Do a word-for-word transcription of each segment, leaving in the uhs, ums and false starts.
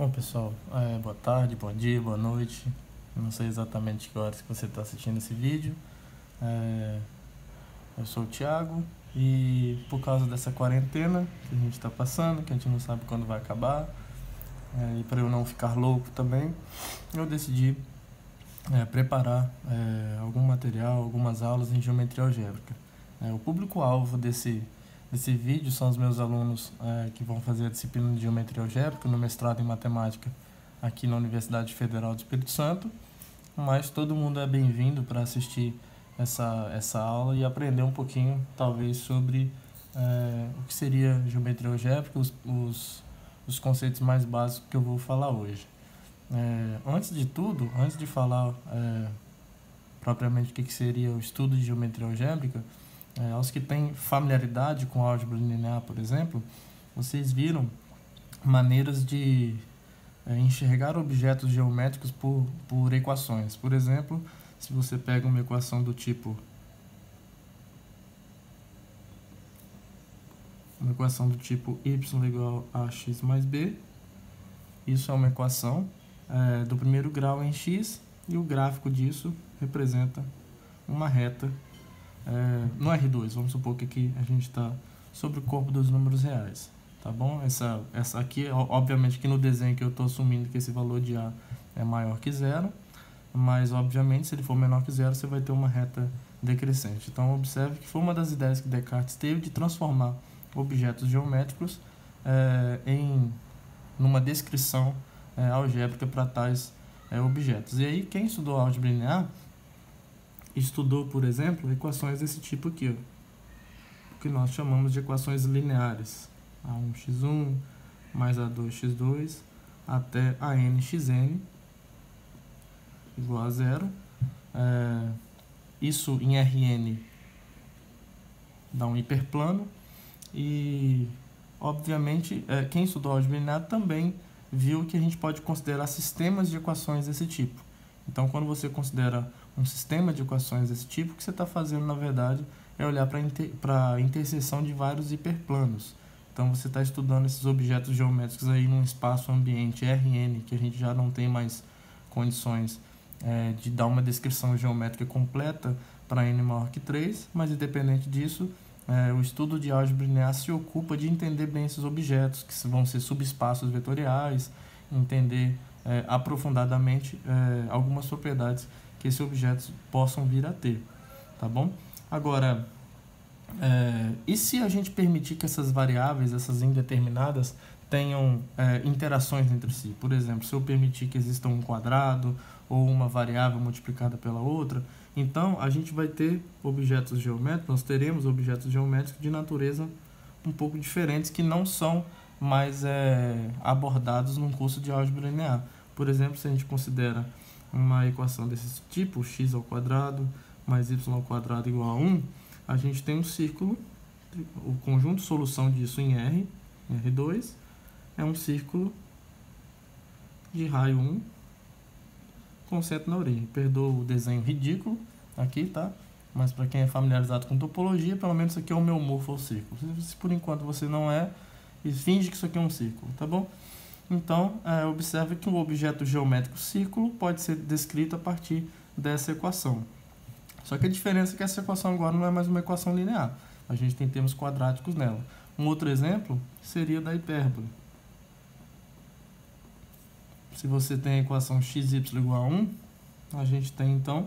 Bom, pessoal, é, boa tarde, bom dia, boa noite. Não sei exatamente que horas que você está assistindo esse vídeo. É, eu sou o Thiago e por causa dessa quarentena que a gente está passando, que a gente não sabe quando vai acabar, é, e para eu não ficar louco também, eu decidi é, preparar é, algum material, algumas aulas em geometria algébrica. É, o público-alvo desse Esse vídeo são os meus alunos é, que vão fazer a disciplina de Geometria Algébrica no mestrado em Matemática aqui na Universidade Federal do Espírito Santo, mas todo mundo é bem-vindo para assistir essa, essa aula e aprender um pouquinho, talvez, sobre é, o que seria Geometria Algébrica, os, os, os conceitos mais básicos que eu vou falar hoje. É, antes de tudo, antes de falar é, propriamente o que, que seria o estudo de Geometria Algébrica, É, aos que têm familiaridade com álgebra linear, por exemplo, vocês viram maneiras de é, enxergar objetos geométricos por, por equações. Por exemplo, se você pega uma equação do tipo uma equação do tipo y igual a x mais b, isso é uma equação é, do primeiro grau em x, e o gráfico disso representa uma reta É, no R dois, vamos supor que aqui a gente está sobre o corpo dos números reais, tá bom? Essa, essa aqui, obviamente que no desenho que eu estou assumindo que esse valor de A é maior que zero, mas obviamente se ele for menor que zero, você vai ter uma reta decrescente. Então observe que foi uma das ideias que Descartes teve de transformar objetos geométricos é, em numa descrição é, algébrica para tais é, objetos. E aí quem estudou álgebra linear estudou, por exemplo, equações desse tipo aqui, ó, que nós chamamos de equações lineares, a um x um mais a dois x dois até a n x n igual a zero. É, isso em R N dá um hiperplano, e obviamente é, quem estudou álgebra linear também viu que a gente pode considerar sistemas de equações desse tipo. Então, quando você considera um sistema de equações desse tipo, o que você está fazendo, na verdade, é olhar para inter... a interseção de vários hiperplanos. Então, você está estudando esses objetos geométricos aí num espaço ambiente R N, que a gente já não tem mais condições é, de dar uma descrição geométrica completa para n maior que três, mas, independente disso, é, o estudo de álgebra linear se ocupa de entender bem esses objetos, que vão ser subespaços vetoriais, entender é, aprofundadamente é, algumas propriedades que esses objetos possam vir a ter, tá bom? Agora, é, e se a gente permitir que essas variáveis, essas indeterminadas, tenham é, interações entre si? Por exemplo, se eu permitir que exista um quadrado ou uma variável multiplicada pela outra, então a gente vai ter objetos geométricos, nós teremos objetos geométricos de natureza um pouco diferentes, que não são mais é, abordados num curso de álgebra linear. Por exemplo, se a gente considera uma equação desse tipo, x ao quadrado mais y ao quadrado igual a um, a gente tem um círculo, o conjunto de solução disso em R, em R dois, é um círculo de raio um com centro na origem. Perdoa o desenho ridículo aqui, tá? Mas para quem é familiarizado com topologia, pelo menos isso aqui é o meu morfo ao círculo. Se por enquanto você não é, e finge que isso aqui é um círculo, tá bom? Então, é, observe que um objeto geométrico círculo pode ser descrito a partir dessa equação. Só que a diferença é que essa equação agora não é mais uma equação linear. A gente tem termos quadráticos nela. Um outro exemplo seria da hipérbole. Se você tem a equação xy igual a um, a gente tem, então,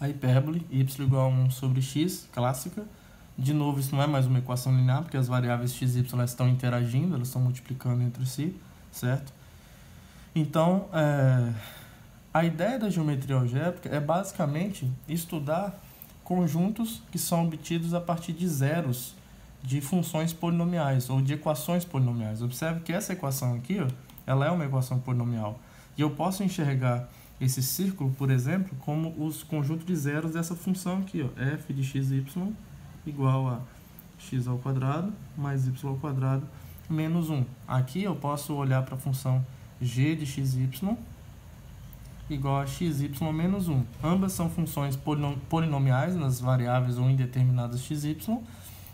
a hipérbole y igual a um sobre x, clássica. De novo, isso não é mais uma equação linear, porque as variáveis x e y estão interagindo, elas estão multiplicando entre si, certo? Então, é, a ideia da geometria algébrica é basicamente estudar conjuntos que são obtidos a partir de zeros de funções polinomiais ou de equações polinomiais. Observe que essa equação aqui, ó, ela é uma equação polinomial, e eu posso enxergar esse círculo, por exemplo, como os conjuntos de zeros dessa função aqui, ó, f de x e y igual a x ao quadrado mais y ao quadrado menos um. Aqui eu posso olhar para a função g de xy igual a xy menos um. Ambas são funções polinomiais nas variáveis ou indeterminadas xy,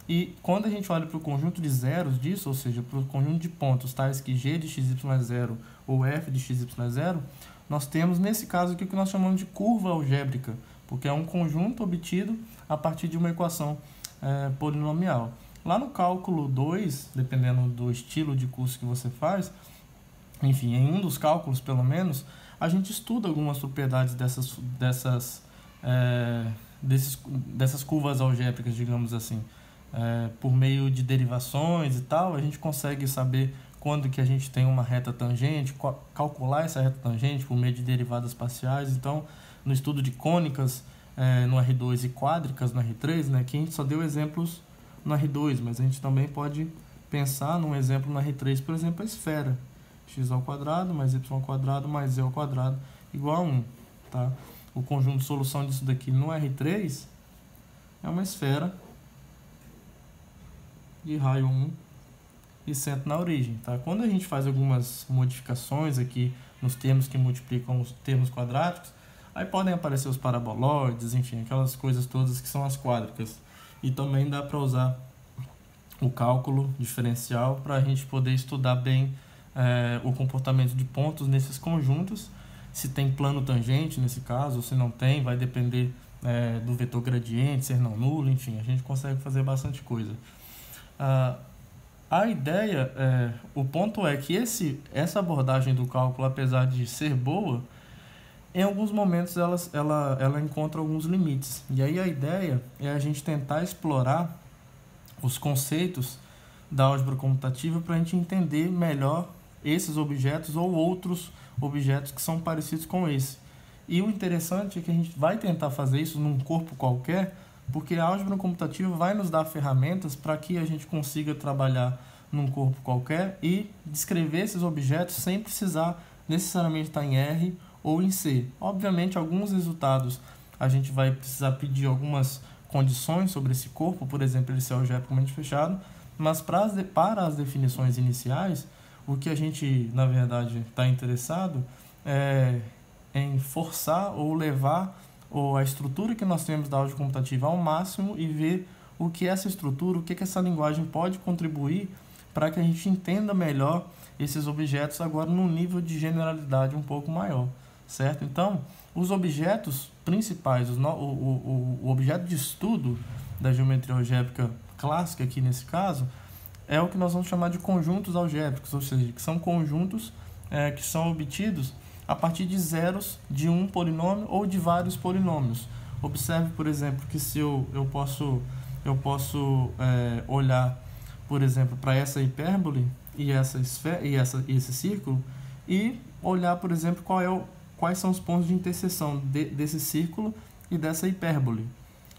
E quando a gente olha para o conjunto de zeros disso, ou seja, para o conjunto de pontos tais que g de x, y é zero ou f de x, y é zero, nós temos nesse caso aqui o que nós chamamos de curva algébrica, porque é um conjunto obtido a partir de uma equação é, polinomial. Lá no cálculo dois, dependendo do estilo de curso que você faz, enfim, em um dos cálculos pelo menos, a gente estuda algumas propriedades dessas, dessas, é, desses, dessas curvas algébricas, digamos assim. É, por meio de derivações e tal, a gente consegue saber quando que a gente tem uma reta tangente, calcular essa reta tangente por meio de derivadas parciais. Então, no estudo de cônicas é, no R dois e quádricas no R três, né, que a gente só deu exemplos no R dois, mas a gente também pode pensar num exemplo no R três, por exemplo, a esfera, x ao quadrado mais y ao quadrado mais z ao quadrado igual a um. Tá? O conjunto de solução disso daqui no R três é uma esfera de raio um e centro na origem, tá? Quando a gente faz algumas modificações aqui nos termos que multiplicam os termos quadráticos, aí podem aparecer os paraboloides, enfim, aquelas coisas todas que são as quádricas. E também dá para usar o cálculo diferencial para a gente poder estudar bem é, o comportamento de pontos nesses conjuntos, se tem plano tangente nesse caso, ou se não tem, vai depender é, do vetor gradiente, ser não nulo, enfim, a gente consegue fazer bastante coisa. Uh, a ideia, é, o ponto é que esse, essa abordagem do cálculo, apesar de ser boa, em alguns momentos ela, ela, ela encontra alguns limites. E aí a ideia é a gente tentar explorar os conceitos da álgebra comutativa para a gente entender melhor esses objetos ou outros objetos que são parecidos com esse. E o interessante é que a gente vai tentar fazer isso num corpo qualquer, porque a álgebra computativa vai nos dar ferramentas para que a gente consiga trabalhar num corpo qualquer e descrever esses objetos sem precisar necessariamente estar em R ou em C. Obviamente, alguns resultados a gente vai precisar pedir algumas condições sobre esse corpo, por exemplo, ele ser algebricamente fechado, mas para as, de, para as definições iniciais, o que a gente, na verdade, está interessado é em forçar ou levar ou a estrutura que nós temos da álgebra computativa ao máximo e ver o que é essa estrutura, o que, é que essa linguagem pode contribuir para que a gente entenda melhor esses objetos agora num nível de generalidade um pouco maior, certo? Então, os objetos principais, os no... o, o, o objeto de estudo da geometria algébrica clássica aqui nesse caso, é o que nós vamos chamar de conjuntos algébricos, ou seja, que são conjuntos é, que são obtidos a partir de zeros de um polinômio ou de vários polinômios. Observe, por exemplo, que se eu, eu posso, eu posso é, olhar, por exemplo, para essa hipérbole e, essa esfera, e essa, esse círculo e olhar, por exemplo, qual é o, quais são os pontos de interseção de, desse círculo e dessa hipérbole,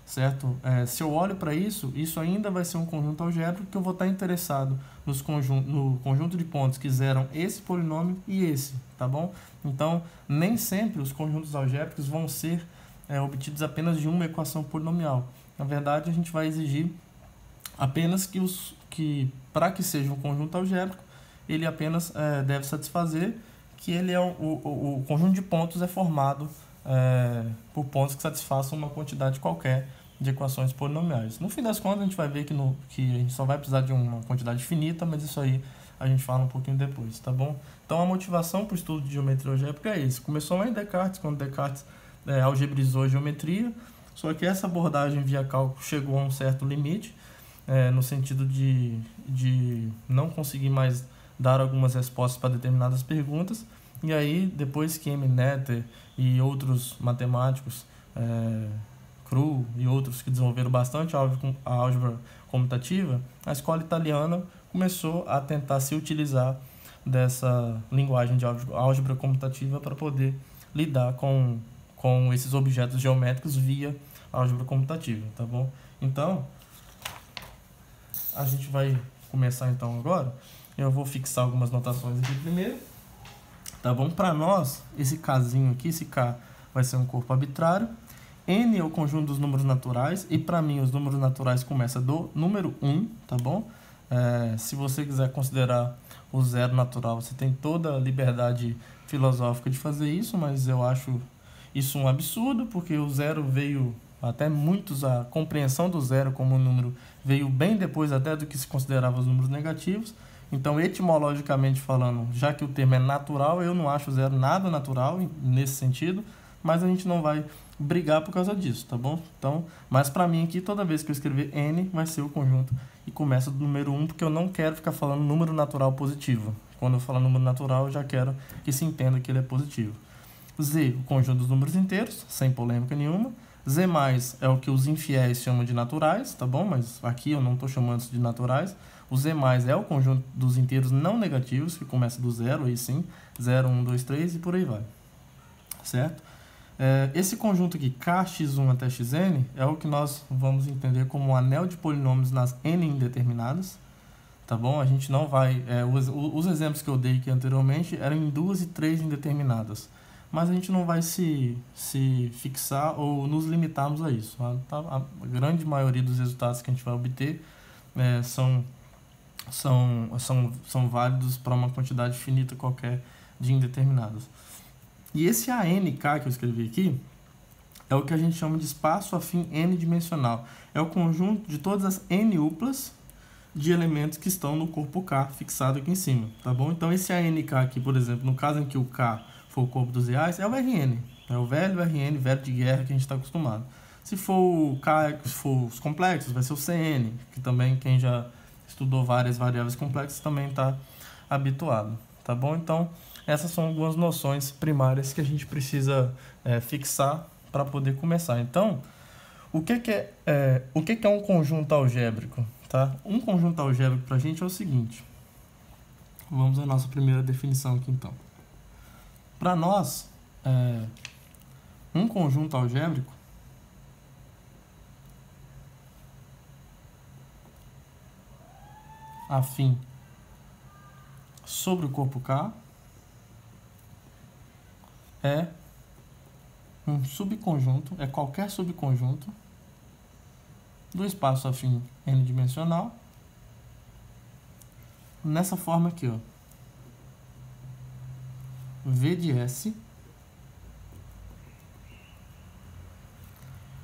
certo? É, se eu olho para isso, isso ainda vai ser um conjunto algébrico que eu vou estar interessado nos conjunto, no conjunto de pontos que zeram esse polinômio e esse, tá bom? Então, nem sempre os conjuntos algébricos vão ser é, obtidos apenas de uma equação polinomial. Na verdade, a gente vai exigir apenas que, os, que para que seja um conjunto algébrico, ele apenas é, deve satisfazer que ele é o, o, o conjunto de pontos é formado é, por pontos que satisfaçam uma quantidade qualquer de equações polinomiais. No fim das contas, a gente vai ver que, no, que a gente só vai precisar de uma quantidade finita, mas isso aí a gente fala um pouquinho depois, tá bom? Então, a motivação para o estudo de geometria algébrica é esse. Começou lá em Descartes, quando Descartes é, algebrizou a geometria, só que essa abordagem via cálculo chegou a um certo limite, é, no sentido de, de não conseguir mais dar algumas respostas para determinadas perguntas. E aí, depois que Emmy Noether e outros matemáticos, é, Krull e outros que desenvolveram bastante a álgebra comutativa, a escola italiana começou a tentar se utilizar dessa linguagem de álgebra comutativa para poder lidar com, com esses objetos geométricos via álgebra comutativa, tá bom? Então, a gente vai começar então agora. Eu vou fixar algumas notações aqui primeiro, tá bom? Para nós, esse Kzinho aqui, esse K vai ser um corpo arbitrário. N é o conjunto dos números naturais e, para mim, os números naturais começam do número um, tá bom? É, se você quiser considerar o zero natural, você tem toda a liberdade filosófica de fazer isso, mas eu acho isso um absurdo, porque o zero veio até muitos a compreensão do zero como um número veio bem depois até do que se considerava os números negativos. Então, etimologicamente falando, já que o termo é natural, eu não acho o zero nada natural nesse sentido, mas a gente não vai brigar por causa disso, tá bom? Então, mas para mim aqui, toda vez que eu escrever n, vai ser o conjunto e começa do número um, porque eu não quero ficar falando número natural positivo. Quando eu falar número natural, eu já quero que se entenda que ele é positivo. Z, o conjunto dos números inteiros, sem polêmica nenhuma. Z mais é o que os infiéis chamam de naturais, tá bom? Mas aqui eu não estou chamando isso de naturais. O Z mais é o conjunto dos inteiros não negativos, que começa do zero, aí sim, zero, um, dois, três e por aí vai, certo? É, esse conjunto aqui, K x um até xn, é o que nós vamos entender como um anel de polinômios nas n indeterminadas, tá bom? A gente não vai... É, os, os exemplos que eu dei aqui anteriormente eram em duas e três indeterminadas, mas a gente não vai se, se fixar ou nos limitarmos a isso. A, a grande maioria dos resultados que a gente vai obter é, são, são, são, são válidos para uma quantidade finita qualquer de indeterminadas. E esse A N K que eu escrevi aqui é o que a gente chama de espaço afim n-dimensional. É o conjunto de todas as n uplas de elementos que estão no corpo K fixado aqui em cima, tá bom? Então esse A N K aqui, por exemplo, no caso em que o K for o corpo dos reais, é o R N, é o velho R N, velho de guerra que a gente está acostumado. Se for o K, se for os complexos, vai ser o C N, que também quem já estudou várias variáveis complexas também está habituado, tá bom? Então, essas são algumas noções primárias que a gente precisa é, fixar para poder começar. Então, o que que é, é, o que que é um conjunto algébrico, tá? Um conjunto algébrico para a gente é o seguinte. Vamos à nossa primeira definição aqui, então. Para nós, é, um conjunto algébrico afim sobre o corpo K é um subconjunto, é qualquer subconjunto do espaço afim n-dimensional nessa forma aqui, ó. V de S,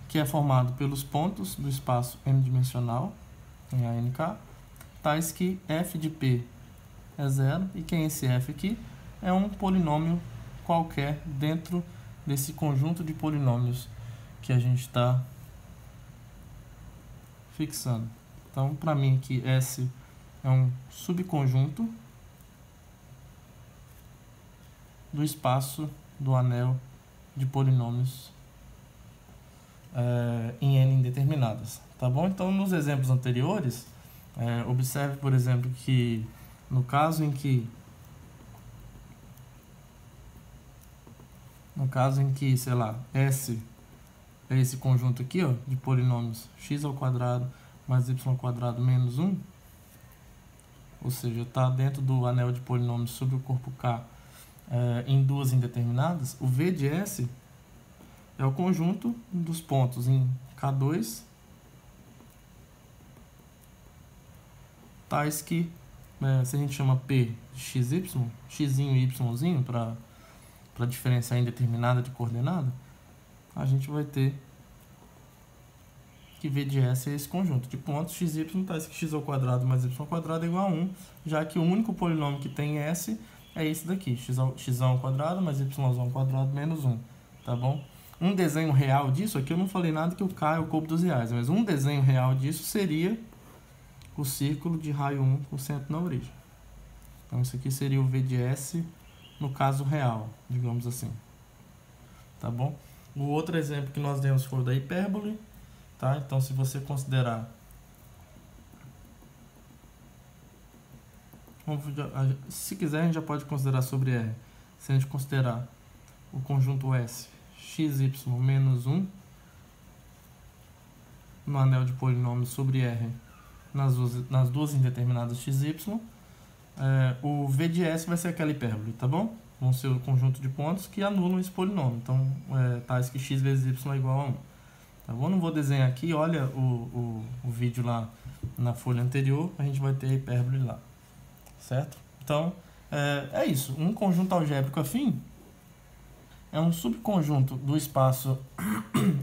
que é formado pelos pontos do espaço n-dimensional, em A N K, tais que F de P é zero, e quem é esse F aqui? É um polinômio qualquer dentro desse conjunto de polinômios que a gente está fixando. Então, para mim aqui, S é um subconjunto do espaço do anel de polinômios é, em n indeterminadas, tá bom? Então, nos exemplos anteriores, é, observe, por exemplo, que no caso em que no caso em que, sei lá, S é esse conjunto aqui, ó, de polinômios x ao quadrado mais y ao quadrado menos um, ou seja, está dentro do anel de polinômios sobre o corpo K É, em duas indeterminadas, o V de S é o conjunto dos pontos em K dois tais que, é, se a gente chama P de xy, xzinho e yzinho para para diferenciar indeterminada de coordenada, a gente vai ter que V de S é esse conjunto de pontos xy tais que x ao quadrado mais y ao quadrado é igual a um, já que o único polinômio que tem S é esse daqui, x ao, x ao quadrado mais y ao quadrado menos um, tá bom? Um desenho real disso, aqui eu não falei nada que o K é o corpo dos reais, mas um desenho real disso seria o círculo de raio um com centro na origem. Então isso aqui seria o V de S no caso real, digamos assim, tá bom? O outro exemplo que nós demos foi o da hipérbole, tá? Então se você considerar... Se quiser, a gente já pode considerar sobre R. Se a gente considerar o conjunto S, xy menos um, no anel de polinômios sobre R, nas duas, nas duas indeterminadas xy, é, o V de S vai ser aquela hipérbole, tá bom? Vão ser o conjunto de pontos que anulam esse polinômio. Então, é, tais que x vezes y é igual a um. Tá bom? Não vou desenhar aqui, olha o, o, o vídeo lá na folha anterior, a gente vai ter a hipérbole lá. Certo? Então, é, é isso. Um conjunto algébrico afim é um subconjunto do espaço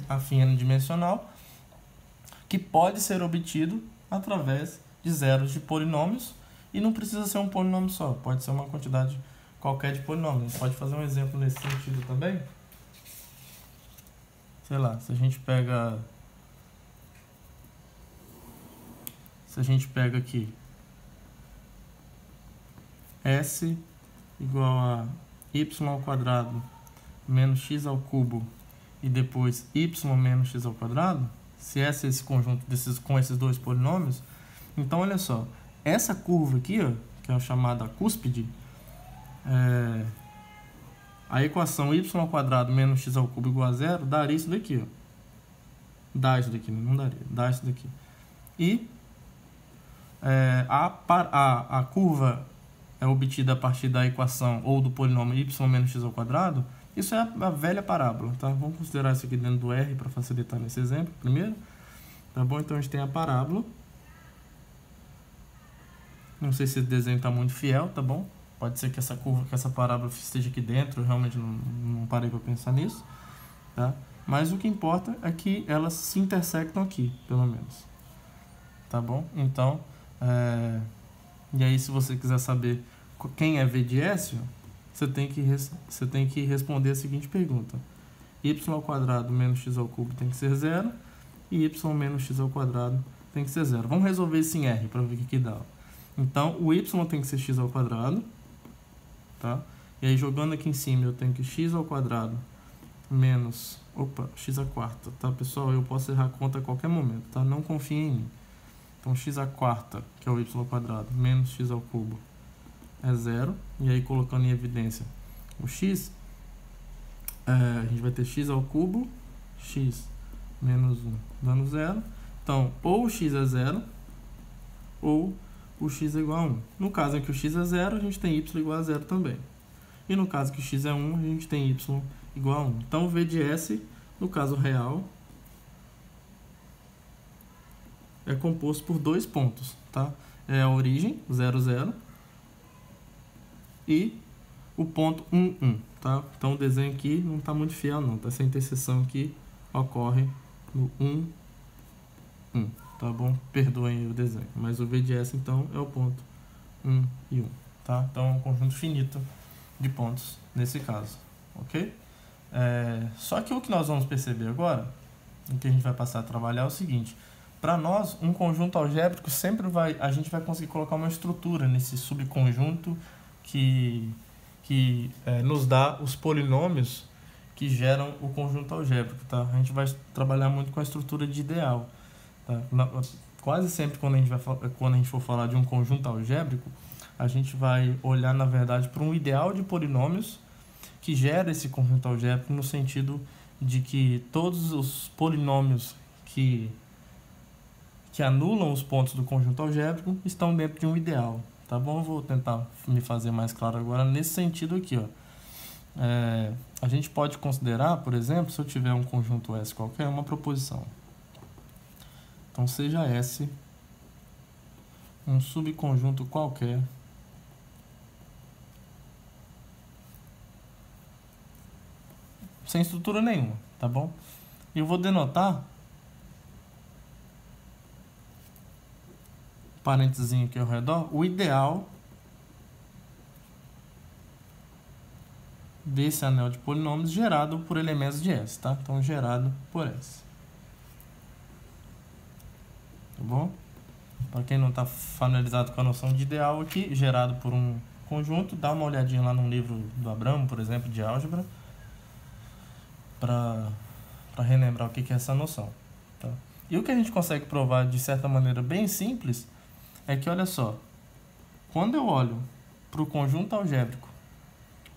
afim n-dimensional que pode ser obtido através de zeros de polinômios. E não precisa ser um polinômio só, pode ser uma quantidade qualquer de polinômio. A gente pode fazer um exemplo nesse sentido também. Sei lá, se a gente pega... Se a gente pega aqui S igual a y ao quadrado menos x ao cubo e depois y menos x ao quadrado, se S é esse conjunto desses, com esses dois polinômios, então olha só, essa curva aqui, ó, que é a chamada cúspide, é, a equação y ao quadrado menos x ao cubo igual a zero daria isso daqui, ó. Dá isso daqui, não daria, dá isso daqui. E é, a, a, a curva é obtida a partir da equação ou do polinômio y menos x ao quadrado. Isso é a velha parábola, tá? Vamos considerar isso aqui dentro do R para facilitar nesse exemplo primeiro. Tá bom? Então a gente tem a parábola. Não sei se esse desenho está muito fiel, tá bom? Pode ser que essa curva, que essa parábola esteja aqui dentro, eu realmente não, não parei para pensar nisso, tá? Mas o que importa é que elas se intersectam aqui, pelo menos. Tá bom? Então, é... e aí se você quiser saber quem é V de S, você tem que, você tem que responder a seguinte pergunta. Y ao quadrado menos x ao cubo tem que ser zero, e y menos x ao quadrado tem que ser zero. Vamos resolver isso em R para ver o que, que dá. Então, o y tem que ser x ao quadrado, tá? E aí, jogando aqui em cima, eu tenho que x ao quadrado menos... Opa, x à quarta, tá, pessoal? Eu posso errar a conta a qualquer momento, tá? Não confiem em mim. Então, x à quarta, que é o y ao quadrado, menos x ao cubo, é zero. E aí, colocando em evidência o x, é, a gente vai ter x ao cubo, x menos um, dando zero. Então, ou x é zero, ou... o x é igual a um. No caso em que o x é zero, a gente tem y igual a zero também. E no caso que o x é um, a gente tem y igual a um. Então, V de S, no caso real, é composto por dois pontos, tá? É a origem, zero, zero, e o ponto um, um, tá? Então, o desenho aqui não está muito fiel, não. Essa interseção aqui ocorre no um, um. Tá bom? Perdoem o desenho. Mas o V de S, então, é o ponto um e um. Tá? Então, é um conjunto finito de pontos nesse caso. Ok? É... Só que o que nós vamos perceber agora, o que a gente vai passar a trabalhar, é o seguinte. Para nós, um conjunto algébrico sempre vai... A gente vai conseguir colocar uma estrutura nesse subconjunto que, que é, nos dá os polinômios que geram o conjunto algébrico. Tá? A gente vai trabalhar muito com a estrutura de ideal. Tá? Quase sempre quando a, gente vai, quando a gente for falar de um conjunto algébrico, a gente vai olhar, na verdade, para um ideal de polinômios que gera esse conjunto algébrico, no sentido de que todos os polinômios que, que anulam os pontos do conjunto algébrico estão dentro de um ideal. Tá bom? Eu vou tentar me fazer mais claro agora nesse sentido aqui. Ó. É, a gente pode considerar, por exemplo, se eu tiver um conjunto S qualquer, uma proposição. Então, seja S um subconjunto qualquer sem estrutura nenhuma, tá bom? E eu vou denotar, parênteses aqui ao redor, o ideal desse anel de polinômios gerado por elementos de S, tá? Então, gerado por S. Tá bom? Para quem não está familiarizado com a noção de ideal aqui, gerado por um conjunto, dá uma olhadinha lá num livro do Abramo, por exemplo, de álgebra, para relembrar o que, que é essa noção. Tá? E o que a gente consegue provar de certa maneira bem simples é que, olha só, quando eu olho para o conjunto algébrico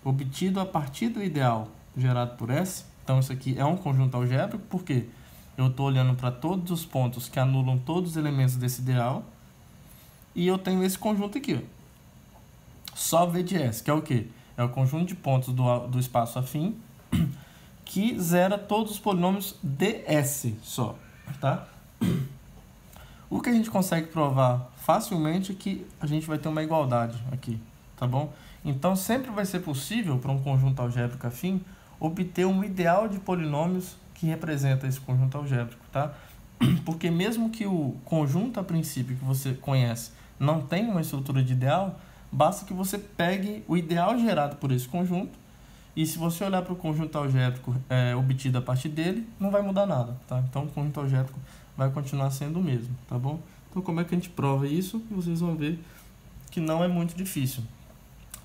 obtido a partir do ideal gerado por S, então isso aqui é um conjunto algébrico, por quê? Eu estou olhando para todos os pontos que anulam todos os elementos desse ideal. E eu tenho esse conjunto aqui. Ó. Só V de S, que é o quê? É o conjunto de pontos do, do espaço afim que zera todos os polinômios de S só. Tá? O que a gente consegue provar facilmente é que a gente vai ter uma igualdade aqui. Tá bom? Então, sempre vai ser possível para um conjunto algébrico afim obter um ideal de polinômios que representa esse conjunto algébrico, tá? Porque mesmo que o conjunto a princípio que você conhece não tenha uma estrutura de ideal, basta que você pegue o ideal gerado por esse conjunto, e se você olhar para o conjunto algébrico é, obtido a partir dele, não vai mudar nada, tá? Então o conjunto algébrico vai continuar sendo o mesmo, tá bom? Então como é que a gente prova isso? Vocês vão ver que não é muito difícil,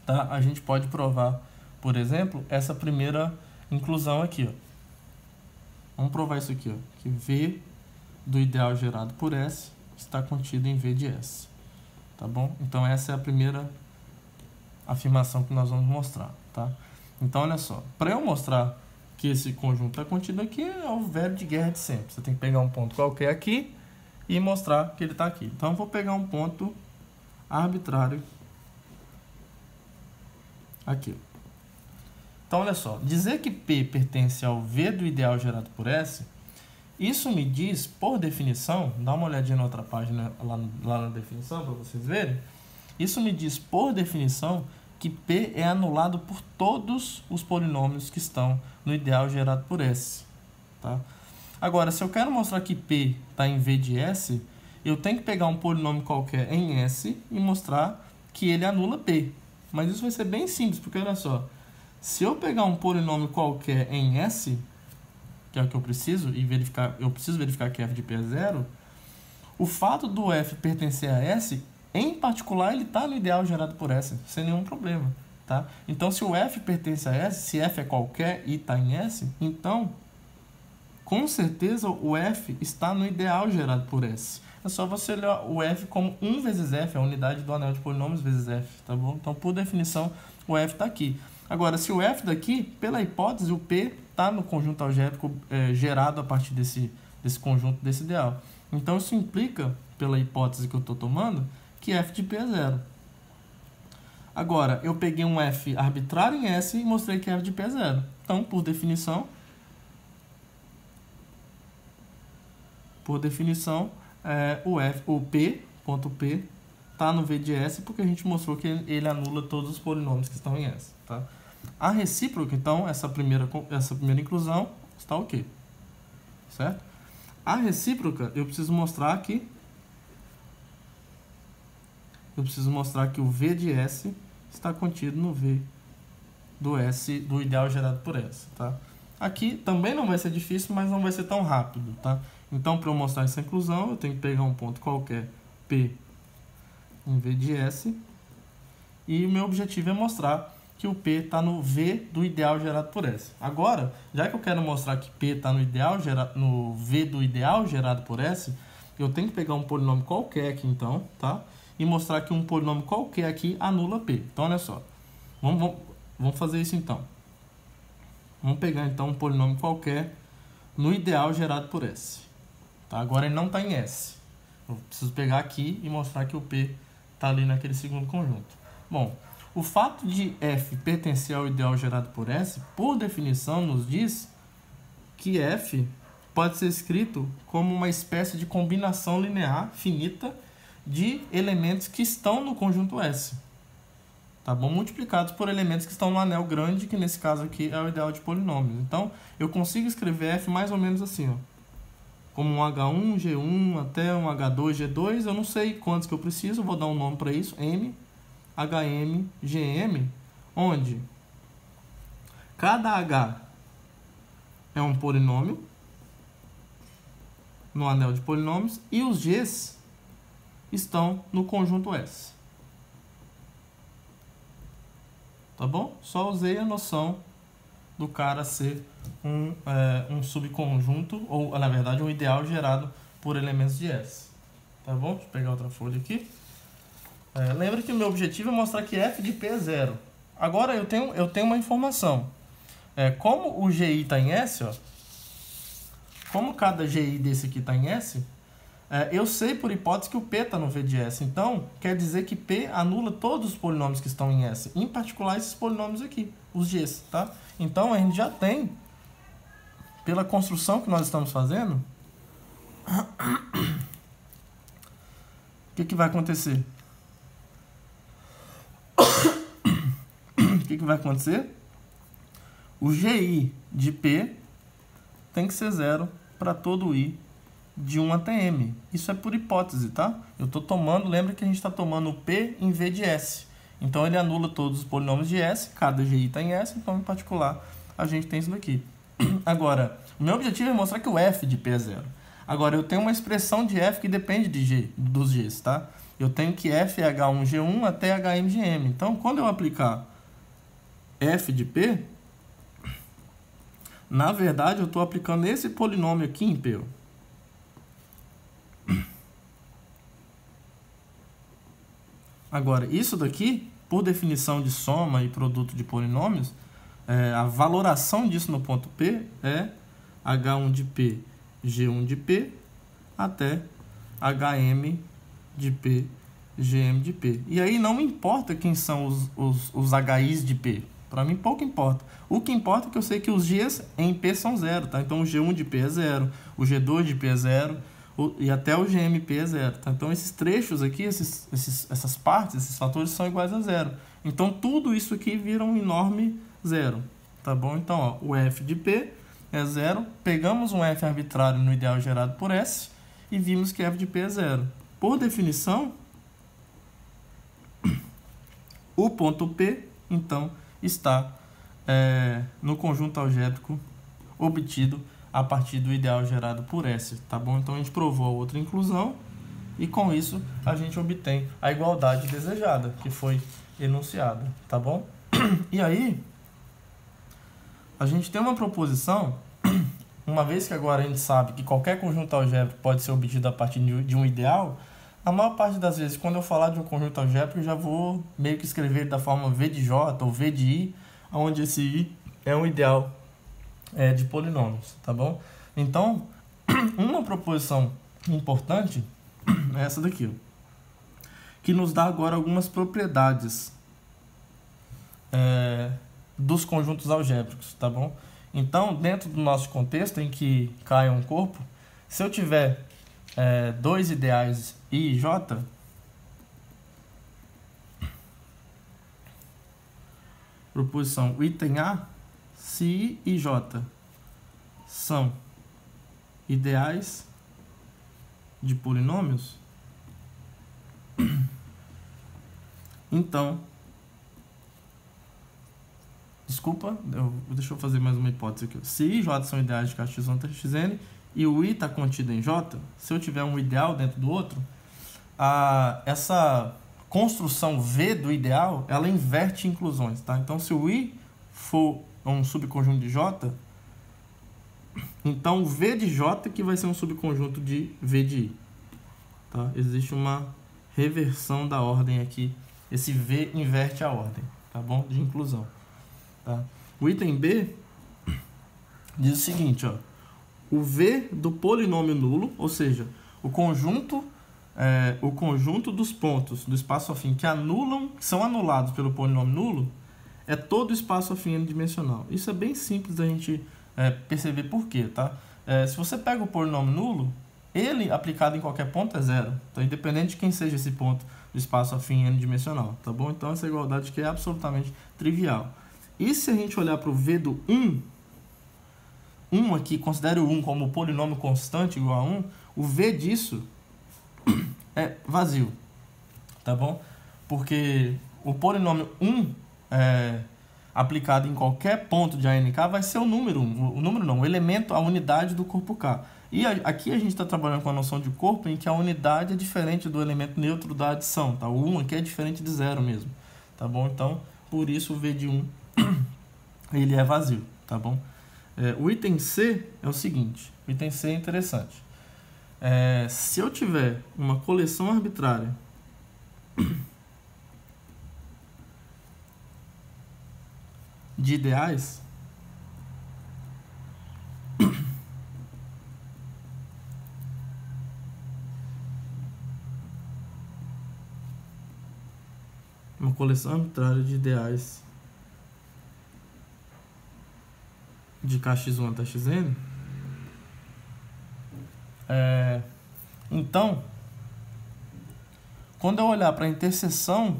tá? A gente pode provar, por exemplo, essa primeira inclusão aqui, ó. Vamos provar isso aqui, ó, que V do ideal gerado por S está contido em V de S, tá bom? Então essa é a primeira afirmação que nós vamos mostrar, tá? Então olha só, para eu mostrar que esse conjunto está contido aqui, é o velho de guerra de sempre. Você tem que pegar um ponto qualquer aqui e mostrar que ele está aqui. Então eu vou pegar um ponto arbitrário aqui. Então olha só, dizer que P pertence ao V do ideal gerado por S, isso me diz, por definição, dá uma olhadinha na outra página lá, lá na definição para vocês verem, isso me diz, por definição, que P é anulado por todos os polinômios que estão no ideal gerado por S, tá? Agora, se eu quero mostrar que P está em V de S, eu tenho que pegar um polinômio qualquer em S e mostrar que ele anula P. Mas isso vai ser bem simples, porque olha só, se eu pegar um polinômio qualquer em S, que é o que eu preciso, e verificar, eu preciso verificar que f de P é zero, o fato do f pertencer a S, em particular, ele está no ideal gerado por S, sem nenhum problema, tá? Então, se o f pertence a S, se f é qualquer e está em S, então, com certeza, o f está no ideal gerado por S. É só você olhar o f como um vezes f, a unidade do anel de polinômios vezes f, tá bom? Então, por definição, o f está aqui. Agora, se o f daqui, pela hipótese, o P está no conjunto algébrico é, gerado a partir desse, desse conjunto, desse ideal. Então, isso implica, pela hipótese que eu estou tomando, que f de P é zero. Agora, eu peguei um f arbitrário em S e mostrei que f de P é zero. Então, por definição, por definição é, o, f, o P, ponto P, está no V de S porque a gente mostrou que ele anula todos os polinômios que estão em S, tá? A recíproca, então, essa primeira, essa primeira inclusão está ok, certo? A recíproca, eu preciso mostrar que Eu preciso mostrar que o V de S está contido no V do S, do ideal gerado por S, tá? Aqui também não vai ser difícil, mas não vai ser tão rápido, tá? Então, para eu mostrar essa inclusão, eu tenho que pegar um ponto qualquer P em V de S. E o meu objetivo é mostrar que o P está no V do ideal gerado por S. Agora, já que eu quero mostrar que P está no, no V do ideal gerado por S, eu tenho que pegar um polinômio qualquer aqui, então, tá? E mostrar que um polinômio qualquer aqui anula P. Então, olha só. Vamos, vamos, vamos fazer isso, então. Vamos pegar, então, um polinômio qualquer no ideal gerado por S. Tá? Agora, ele não está em S. Eu preciso pegar aqui e mostrar que o P está ali naquele segundo conjunto. Bom, o fato de f pertencer ao ideal gerado por S, por definição, nos diz que f pode ser escrito como uma espécie de combinação linear finita de elementos que estão no conjunto S, tá bom? Multiplicados por elementos que estão no anel grande, que nesse caso aqui é o ideal de polinômios. Então, eu consigo escrever f mais ou menos assim, ó, como um H um, G um, até um H dois, G dois. Eu não sei quantos que eu preciso, eu vou dar um nome para isso, M, H M, G M, onde cada H é um polinômio no anel de polinômios e os Gs estão no conjunto S, tá bom? Só usei a noção do cara ser um, é, um subconjunto, ou na verdade um ideal gerado por elementos de S, tá bom? Deixa eu pegar outra folha aqui. É, lembra que o meu objetivo é mostrar que f de P é zero. Agora eu tenho, eu tenho uma informação. É, como o G I está em S, ó, como cada G I desse aqui está em S, é, eu sei por hipótese que o P está no V de S. Então, quer dizer que P anula todos os polinômios que estão em S, em particular esses polinômios aqui, os Gs, tá? Então, a gente já tem, pela construção que nós estamos fazendo, o que, que vai acontecer? O que, que vai acontecer? O G I de P tem que ser zero para todo I de um até M. Isso é por hipótese, tá? Eu estou tomando, lembra que a gente está tomando o P em V de S. Então ele anula todos os polinômios de S, cada G I está em S, então em particular a gente tem isso daqui. Agora, o meu objetivo é mostrar que o F de P é zero. Agora, eu tenho uma expressão de F que depende de G, dos Gs, tá? Eu tenho que F é H um G um até H M G M. Então, quando eu aplicar F de P, na verdade, eu estou aplicando esse polinômio aqui em P. Agora, isso daqui, por definição de soma e produto de polinômios, é, a valoração disso no ponto P é H um de P, G um de P, até H M de P, G M de P. E aí não importa quem são os, os, os H Is de P. Para mim, pouco importa. O que importa é que eu sei que os Gs em P são zero, tá? Então, o G um de P é zero, o G dois de P é zero, o, e até o G M P é zero, tá? Então, esses trechos aqui, esses, esses, essas partes, esses fatores são iguais a zero. Então, tudo isso aqui vira um enorme zero, tá bom? Então, ó, o F de P é zero, pegamos um F arbitrário no ideal gerado por S e vimos que F de P é zero. Por definição, o ponto P, então, está é, no conjunto algébrico obtido a partir do ideal gerado por S, tá bom? Então, a gente provou a outra inclusão e, com isso, a gente obtém a igualdade desejada, que foi enunciada, tá bom? E aí, a gente tem uma proposição... Uma vez que agora a gente sabe que qualquer conjunto algébrico pode ser obtido a partir de um ideal, a maior parte das vezes, quando eu falar de um conjunto algébrico, eu já vou meio que escrever da forma V de J ou V de I, onde esse I é um ideal é, de polinômios, tá bom? Então, uma proposição importante é essa daqui, ó, que nos dá agora algumas propriedades é, dos conjuntos algébricos, tá bom? Então, dentro do nosso contexto em que cai um corpo, se eu tiver é, dois ideais I e J, proposição item A, se I e J são ideais de polinômios, então... Desculpa, eu, deixa eu fazer mais uma hipótese aqui. Se I e J são ideais de K X um até X N e o I está contido em J, se eu tiver um ideal dentro do outro, a, essa construção V do ideal, ela inverte inclusões, tá? Então, se o I for um subconjunto de J, então o V de J que vai ser um subconjunto de V de I, tá? Existe uma reversão da ordem aqui. Esse V inverte a ordem, tá bom? De inclusão. Tá? O item B diz o seguinte, ó, o V do polinômio nulo, ou seja, o conjunto, é, o conjunto dos pontos do espaço afim que anulam, que são anulados pelo polinômio nulo, é todo o espaço afim n-dimensional. Isso é bem simples da gente é, perceber por quê, tá? É, se você pega o polinômio nulo, ele aplicado em qualquer ponto é zero, então, independente de quem seja esse ponto do espaço afim n-dimensional, tá bom? Então, essa igualdade aqui é absolutamente trivial. E se a gente olhar para o V do um, um aqui, considere o um como polinômio constante igual a um, o V disso é vazio, tá bom? Porque o polinômio um é, aplicado em qualquer ponto de A N K vai ser o número um, o número não, o elemento, a unidade do corpo K. E aqui a gente está trabalhando com a noção de corpo em que a unidade é diferente do elemento neutro da adição, tá? O um aqui é diferente de zero mesmo, tá bom? Então, por isso o V de um... ele é vazio, tá bom? É, o item C é o seguinte, o item C é interessante. É, se eu tiver uma coleção arbitrária de ideais, uma coleção arbitrária de ideais de K X um até X N, é, então, quando eu olhar para a interseção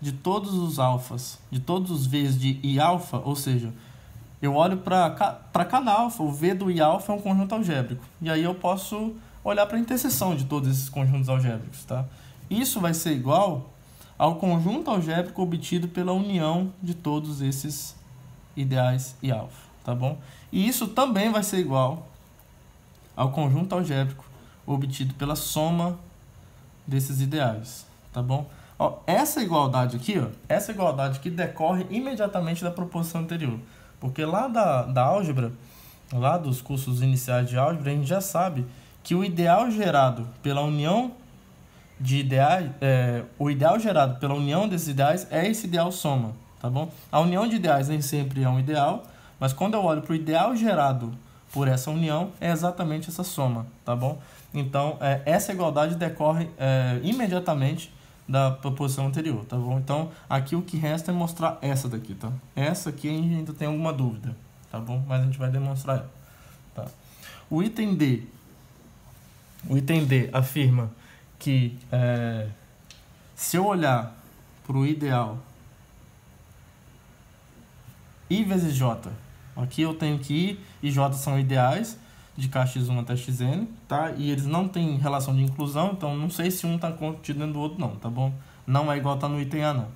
de todos os alfas, de todos os Vs de I alfa, ou seja, eu olho para cada alfa, o V do I alfa é um conjunto algébrico, e aí eu posso olhar para a interseção de todos esses conjuntos algébricos, tá? Isso vai ser igual ao conjunto algébrico obtido pela união de todos esses ideais e alfa, tá bom? E isso também vai ser igual ao conjunto algébrico obtido pela soma desses ideais, tá bom? Ó, essa igualdade aqui, ó, essa igualdade que decorre imediatamente da proposição anterior, porque lá da, da álgebra, lá dos cursos iniciais de álgebra, a gente já sabe que o ideal gerado pela união de ideais, é, o ideal gerado pela união desses ideais é esse ideal soma, tá bom? A união de ideais nem sempre é um ideal, mas quando eu olho para o ideal gerado por essa união, é exatamente essa soma, tá bom? Então, é, essa igualdade decorre é, imediatamente da proposição anterior, tá bom? Então, aqui o que resta é mostrar essa daqui, tá? Essa aqui a gente ainda tem alguma dúvida, tá bom? Mas a gente vai demonstrar ela, tá? O item D, o item D afirma que é, se eu olhar para o ideal I vezes J, aqui eu tenho que I e J são ideais de K x um até Xn, tá? E eles não têm relação de inclusão, então não sei se um está contido dentro do outro não, tá bom? Não é igual tá no item A não.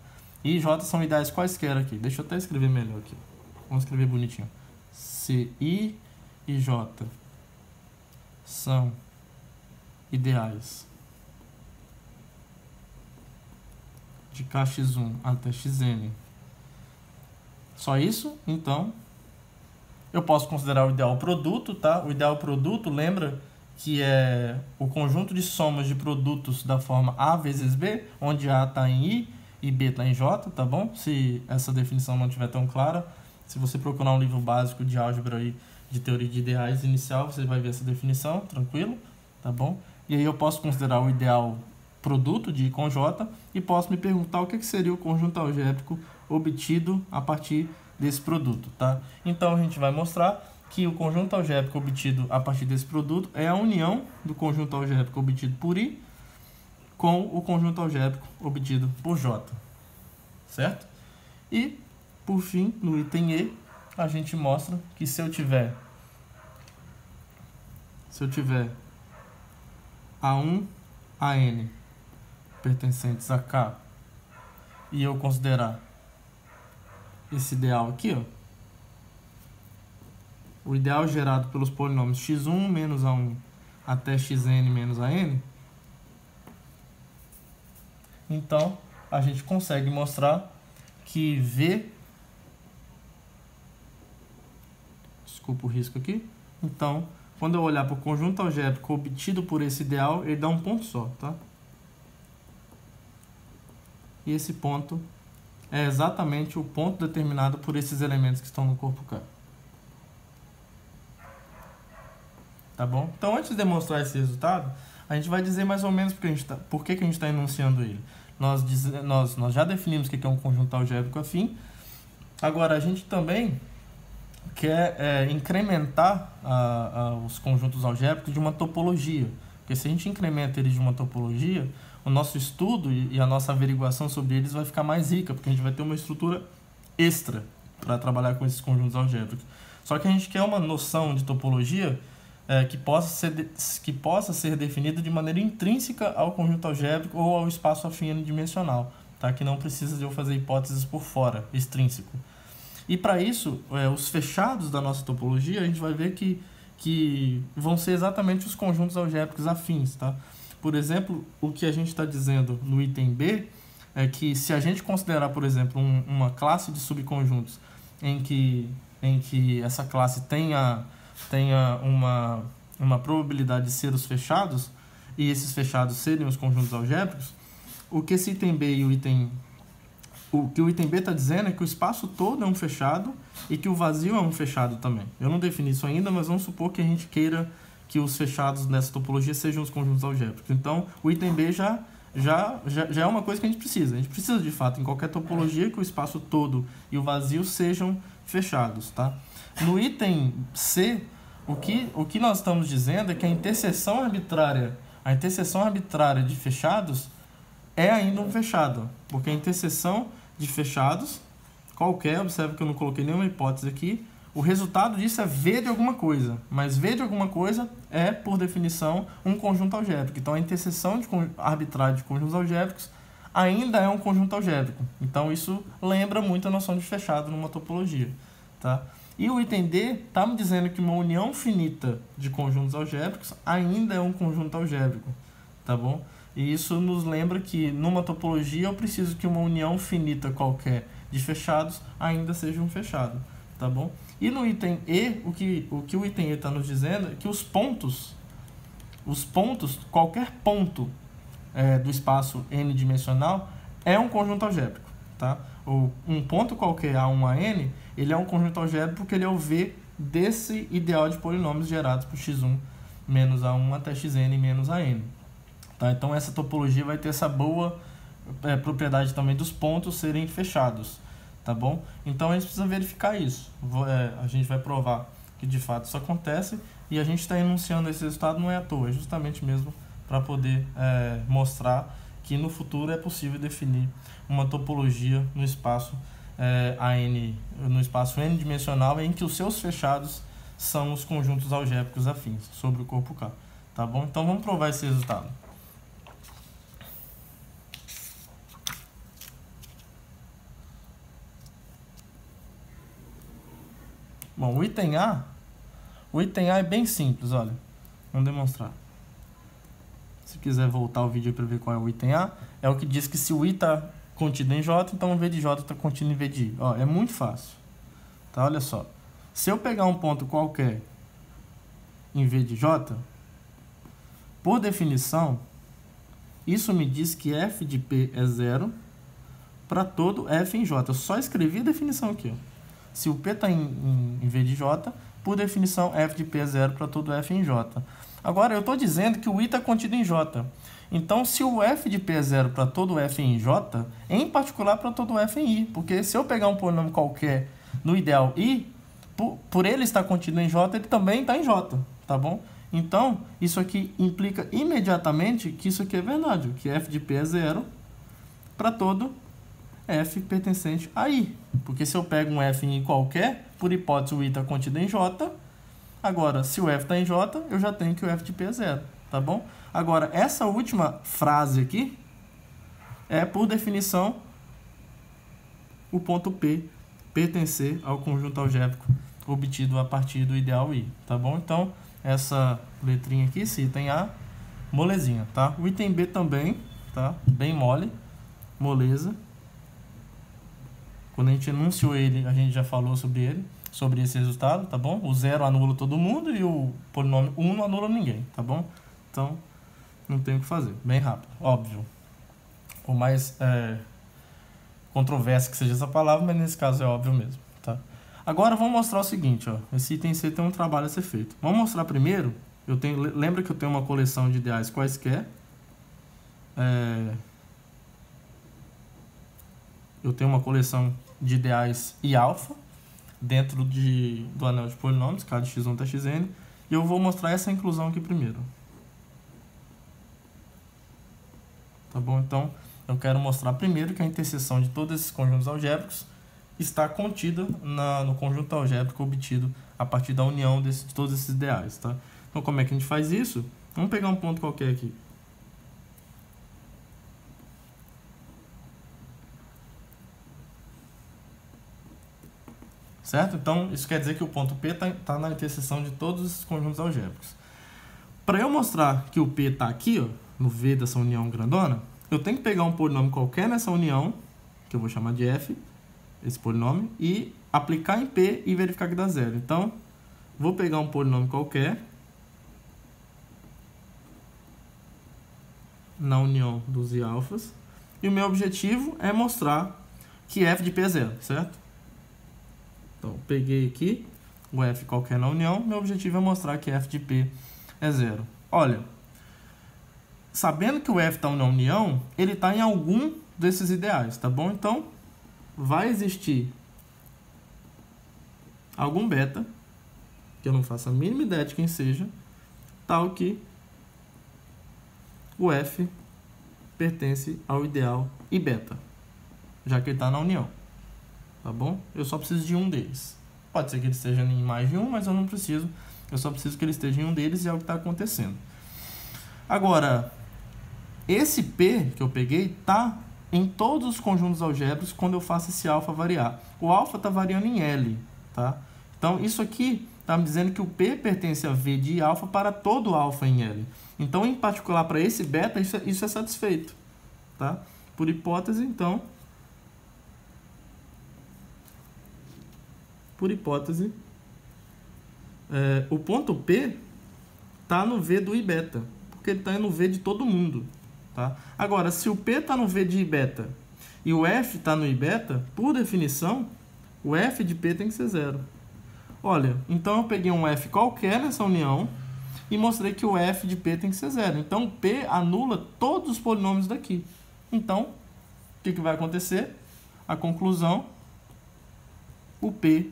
I e J são ideais quaisquer aqui. Deixa eu até escrever melhor aqui. Vamos escrever bonitinho. Se I e J são ideais de K x um até Xn, só isso, então eu posso considerar o ideal produto, tá? O ideal produto, lembra que é o conjunto de somas de produtos da forma A vezes B, onde A está em I e B está em J, tá bom? Se essa definição não estiver tão clara, se você procurar um livro básico de álgebra aí, de teoria de ideais inicial, você vai ver essa definição, tranquilo, tá bom? E aí eu posso considerar o ideal produto de I com J e posso me perguntar o que que seria o conjunto algébrico obtido a partir desse produto, tá? Então a gente vai mostrar que o conjunto algébrico obtido a partir desse produto é a união do conjunto algébrico obtido por I com o conjunto algébrico obtido por J, certo? E, por fim, no item E, a gente mostra que se eu tiver se eu tiver A um, A N pertencentes a K e eu considerar esse ideal aqui, ó, o ideal gerado pelos polinômios x um menos a um até xn menos a n, então a gente consegue mostrar que V, desculpa o risco aqui, então quando eu olhar para o conjunto algébrico obtido por esse ideal, ele dá um ponto só, tá? E esse ponto é exatamente o ponto determinado por esses elementos que estão no corpo K. Tá bom? Então, antes de demonstrar esse resultado, a gente vai dizer mais ou menos porque a gente tá, por que que a gente está enunciando ele. Nós, diz, nós, nós já definimos o que é um conjunto algébrico afim. Agora, a gente também quer é, incrementar a, a, os conjuntos algébricos de uma topologia. Porque se a gente incrementa eles de uma topologia, o nosso estudo e a nossa averiguação sobre eles vai ficar mais rica, porque a gente vai ter uma estrutura extra para trabalhar com esses conjuntos algébricos. Só que a gente quer uma noção de topologia é, que, possa ser de, que possa ser definida de maneira intrínseca ao conjunto algébrico ou ao espaço afim n-dimensional, tá? Que não precisa de eu fazer hipóteses por fora, extrínseco. E para isso, é, os fechados da nossa topologia, a gente vai ver que, que vão ser exatamente os conjuntos algébricos afins, tá? Por exemplo, o que a gente está dizendo no item B é que se a gente considerar, por exemplo, um, uma classe de subconjuntos em que, em que essa classe tenha, tenha uma, uma probabilidade de ser os fechados, e esses fechados serem os conjuntos algébricos, o que esse item B e o item... O que o item B está dizendo é que o espaço todo é um fechado e que o vazio é um fechado também. Eu não defini isso ainda, mas vamos supor que a gente queira que os fechados nessa topologia sejam os conjuntos algébricos. Então, o item B já, já, já, já é uma coisa que a gente precisa. A gente precisa, de fato, em qualquer topologia, que o espaço todo e o vazio sejam fechados, tá? No item C, o que, o que nós estamos dizendo é que a interseção arbitrária, a interseção arbitrária de fechados é ainda um fechado, porque a interseção de fechados, qualquer, observe que eu não coloquei nenhuma hipótese aqui, O resultado disso é V de alguma coisa, mas V de alguma coisa é, por definição, um conjunto algébrico. Então, a interseção de arbitrária de conjuntos algébricos ainda é um conjunto algébrico. Então, isso lembra muito a noção de fechado numa topologia. Tá? E o item D está me dizendo que uma união finita de conjuntos algébricos ainda é um conjunto algébrico. Tá bom? E isso nos lembra que, numa topologia, eu preciso que uma união finita qualquer de fechados ainda seja um fechado. Tá bom? E no item E, o que o, que o item E está nos dizendo é que os pontos, os pontos, qualquer ponto é, do espaço n-dimensional é um conjunto algébrico. Tá? O, um ponto qualquer A um a n, ele é um conjunto algébrico porque ele é o V desse ideal de polinômios gerados por x um menos a um até xn menos a n. Tá? Então essa topologia vai ter essa boa é, propriedade também dos pontos serem fechados. Tá bom? Então a gente precisa verificar isso. Vou, é, a gente vai provar que de fato isso acontece, e a gente está enunciando esse resultado não é à toa, é justamente mesmo para poder é, mostrar que no futuro é possível definir uma topologia no espaço é, A N, no espaço n-dimensional em que os seus fechados são os conjuntos algébricos afins sobre o corpo K. Tá bom? Então vamos provar esse resultado. Bom, o item A, o item A é bem simples, olha. Vamos demonstrar. Se quiser voltar o vídeo para ver qual é o item A, é o que diz que se o I está contido em J, então o V de J está contido em V de I. Ó, é muito fácil. Tá, olha só. Se eu pegar um ponto qualquer em V de J, por definição, isso me diz que F de P é zero para todo F em J. Eu só escrevi a definição aqui, ó. Se o P está em, em, em V de J, por definição, F de P é zero para todo F em J. Agora, eu estou dizendo que o I está contido em J. Então, se o F de P é zero para todo F em J, em particular para todo F em I. Porque se eu pegar um polinômio qualquer no ideal I, por, por ele estar contido em J, ele também está em J. Tá bom? Então, isso aqui implica imediatamente que isso aqui é verdade. Que F de P é zero para todo F pertencente a I. Porque se eu pego um F em I qualquer, por hipótese o I está contido em J. Agora, se o F está em J, eu já tenho que o F de P é zero, tá bom? Agora, essa última frase aqui é, por definição, o ponto P pertencer ao conjunto algébrico obtido a partir do ideal I, tá bom? Então, essa letrinha aqui, esse item A, molezinha, tá? O item B também, tá? Bem mole, moleza. Quando a gente enunciou ele, a gente já falou sobre ele, sobre esse resultado, tá bom? O zero anula todo mundo e o polinômio um não anula ninguém, tá bom? Então, não tem o que fazer. Bem rápido, óbvio. Por mais é, controversa que seja essa palavra, mas nesse caso é óbvio mesmo, tá? Agora, vamos mostrar o seguinte, ó. Esse item C tem um trabalho a ser feito. Vamos mostrar primeiro, eu tenho, lembra que eu tenho uma coleção de ideais quaisquer, é... Eu tenho uma coleção de ideais I alfa dentro de, do anel de polinômios, K de x um até xn. E eu vou mostrar essa inclusão aqui primeiro. Tá bom? Então, eu quero mostrar primeiro que a interseção de todos esses conjuntos algébricos está contida na, no conjunto algébrico obtido a partir da união desse, de todos esses ideais. Tá? Então, como é que a gente faz isso? Vamos pegar um ponto qualquer aqui. Certo? Então, isso quer dizer que o ponto P está tá na interseção de todos esses conjuntos algébricos. Para eu mostrar que o P está aqui, ó, no V dessa união grandona, eu tenho que pegar um polinômio qualquer nessa união, que eu vou chamar de F, esse polinômio, e aplicar em P e verificar que dá zero. Então, vou pegar um polinômio qualquer na união dos I alfas, e o meu objetivo é mostrar que F de P é zero, certo? Então, peguei aqui o F qualquer na união. Meu objetivo é mostrar que F de P é zero. Olha, sabendo que o F está na união, ele está em algum desses ideais, tá bom? Então, vai existir algum beta, que eu não faço a mínima ideia de quem seja, tal que o F pertence ao ideal I beta, já que ele está na união. Tá bom? Eu só preciso de um deles. Pode ser que ele esteja em mais de um, mas eu não preciso. Eu só preciso que ele esteja em um deles e é o que está acontecendo. Agora, esse P que eu peguei está em todos os conjuntos algébricos quando eu faço esse alfa variar. O alfa está variando em L, tá? Então, isso aqui está me dizendo que o P pertence a V de alfa para todo alfa em L. Então, em particular para esse beta, isso é, isso é satisfeito, tá? Por hipótese, então... Por hipótese, é, o ponto P está no V do I beta, porque ele está no V de todo mundo, tá? Agora, se o P está no V de I beta e o F está no I beta, por definição, o F de P tem que ser zero. Olha, então eu peguei um F qualquer nessa união e mostrei que o F de P tem que ser zero. Então, P anula todos os polinômios daqui. Então, o que, que vai acontecer? A conclusão, o P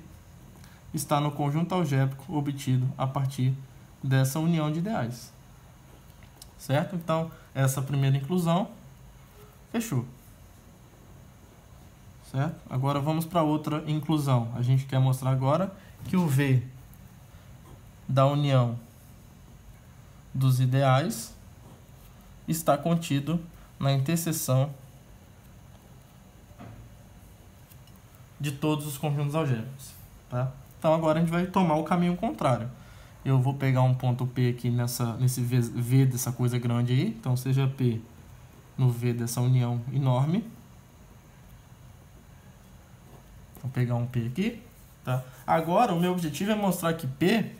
está no conjunto algébrico obtido a partir dessa união de ideais. Certo? Então, essa primeira inclusão, fechou. Certo? Agora vamos para outra inclusão. A gente quer mostrar agora que o V da união dos ideais está contido na interseção de todos os conjuntos algébricos, tá? Então agora a gente vai tomar o caminho contrário. Eu vou pegar um ponto P aqui nessa, nesse v, v dessa coisa grande aí, então seja P no V dessa união enorme. Vou pegar um P aqui, tá? Agora o meu objetivo é mostrar que P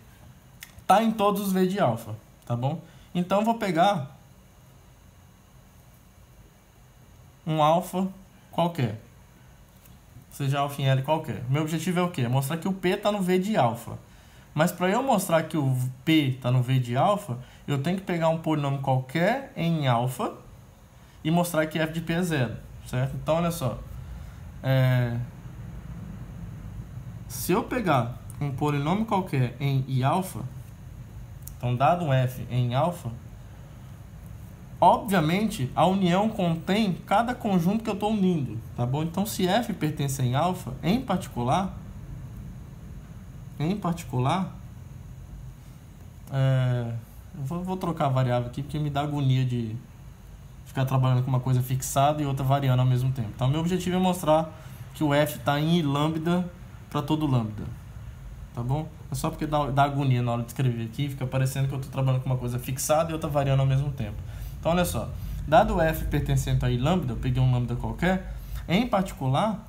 está em todos os V de alfa, tá bom? Então eu vou pegar um alfa qualquer, seja alfa em L qualquer. Meu objetivo é o quê? É mostrar que o P está no V de alfa. Mas para eu mostrar que o P está no V de alfa, eu tenho que pegar um polinômio qualquer em alfa e mostrar que F de P é zero, certo? Então, olha só. É... Se eu pegar um polinômio qualquer em I alfa, então dado um F em alfa, obviamente a união contém cada conjunto que eu estou unindo, tá bom? Então, se F pertence em alfa, em particular... Em particular, é, eu vou, vou trocar a variável aqui porque me dá agonia de ficar trabalhando com uma coisa fixada e outra variando ao mesmo tempo. Então, meu objetivo é mostrar que o F está em I lambda para todo lambda, tá bom? É só porque dá, dá agonia na hora de escrever aqui, fica parecendo que eu estou trabalhando com uma coisa fixada e outra variando ao mesmo tempo. Então, olha só, dado o F pertencente a I lambda, eu peguei um lambda qualquer, em particular,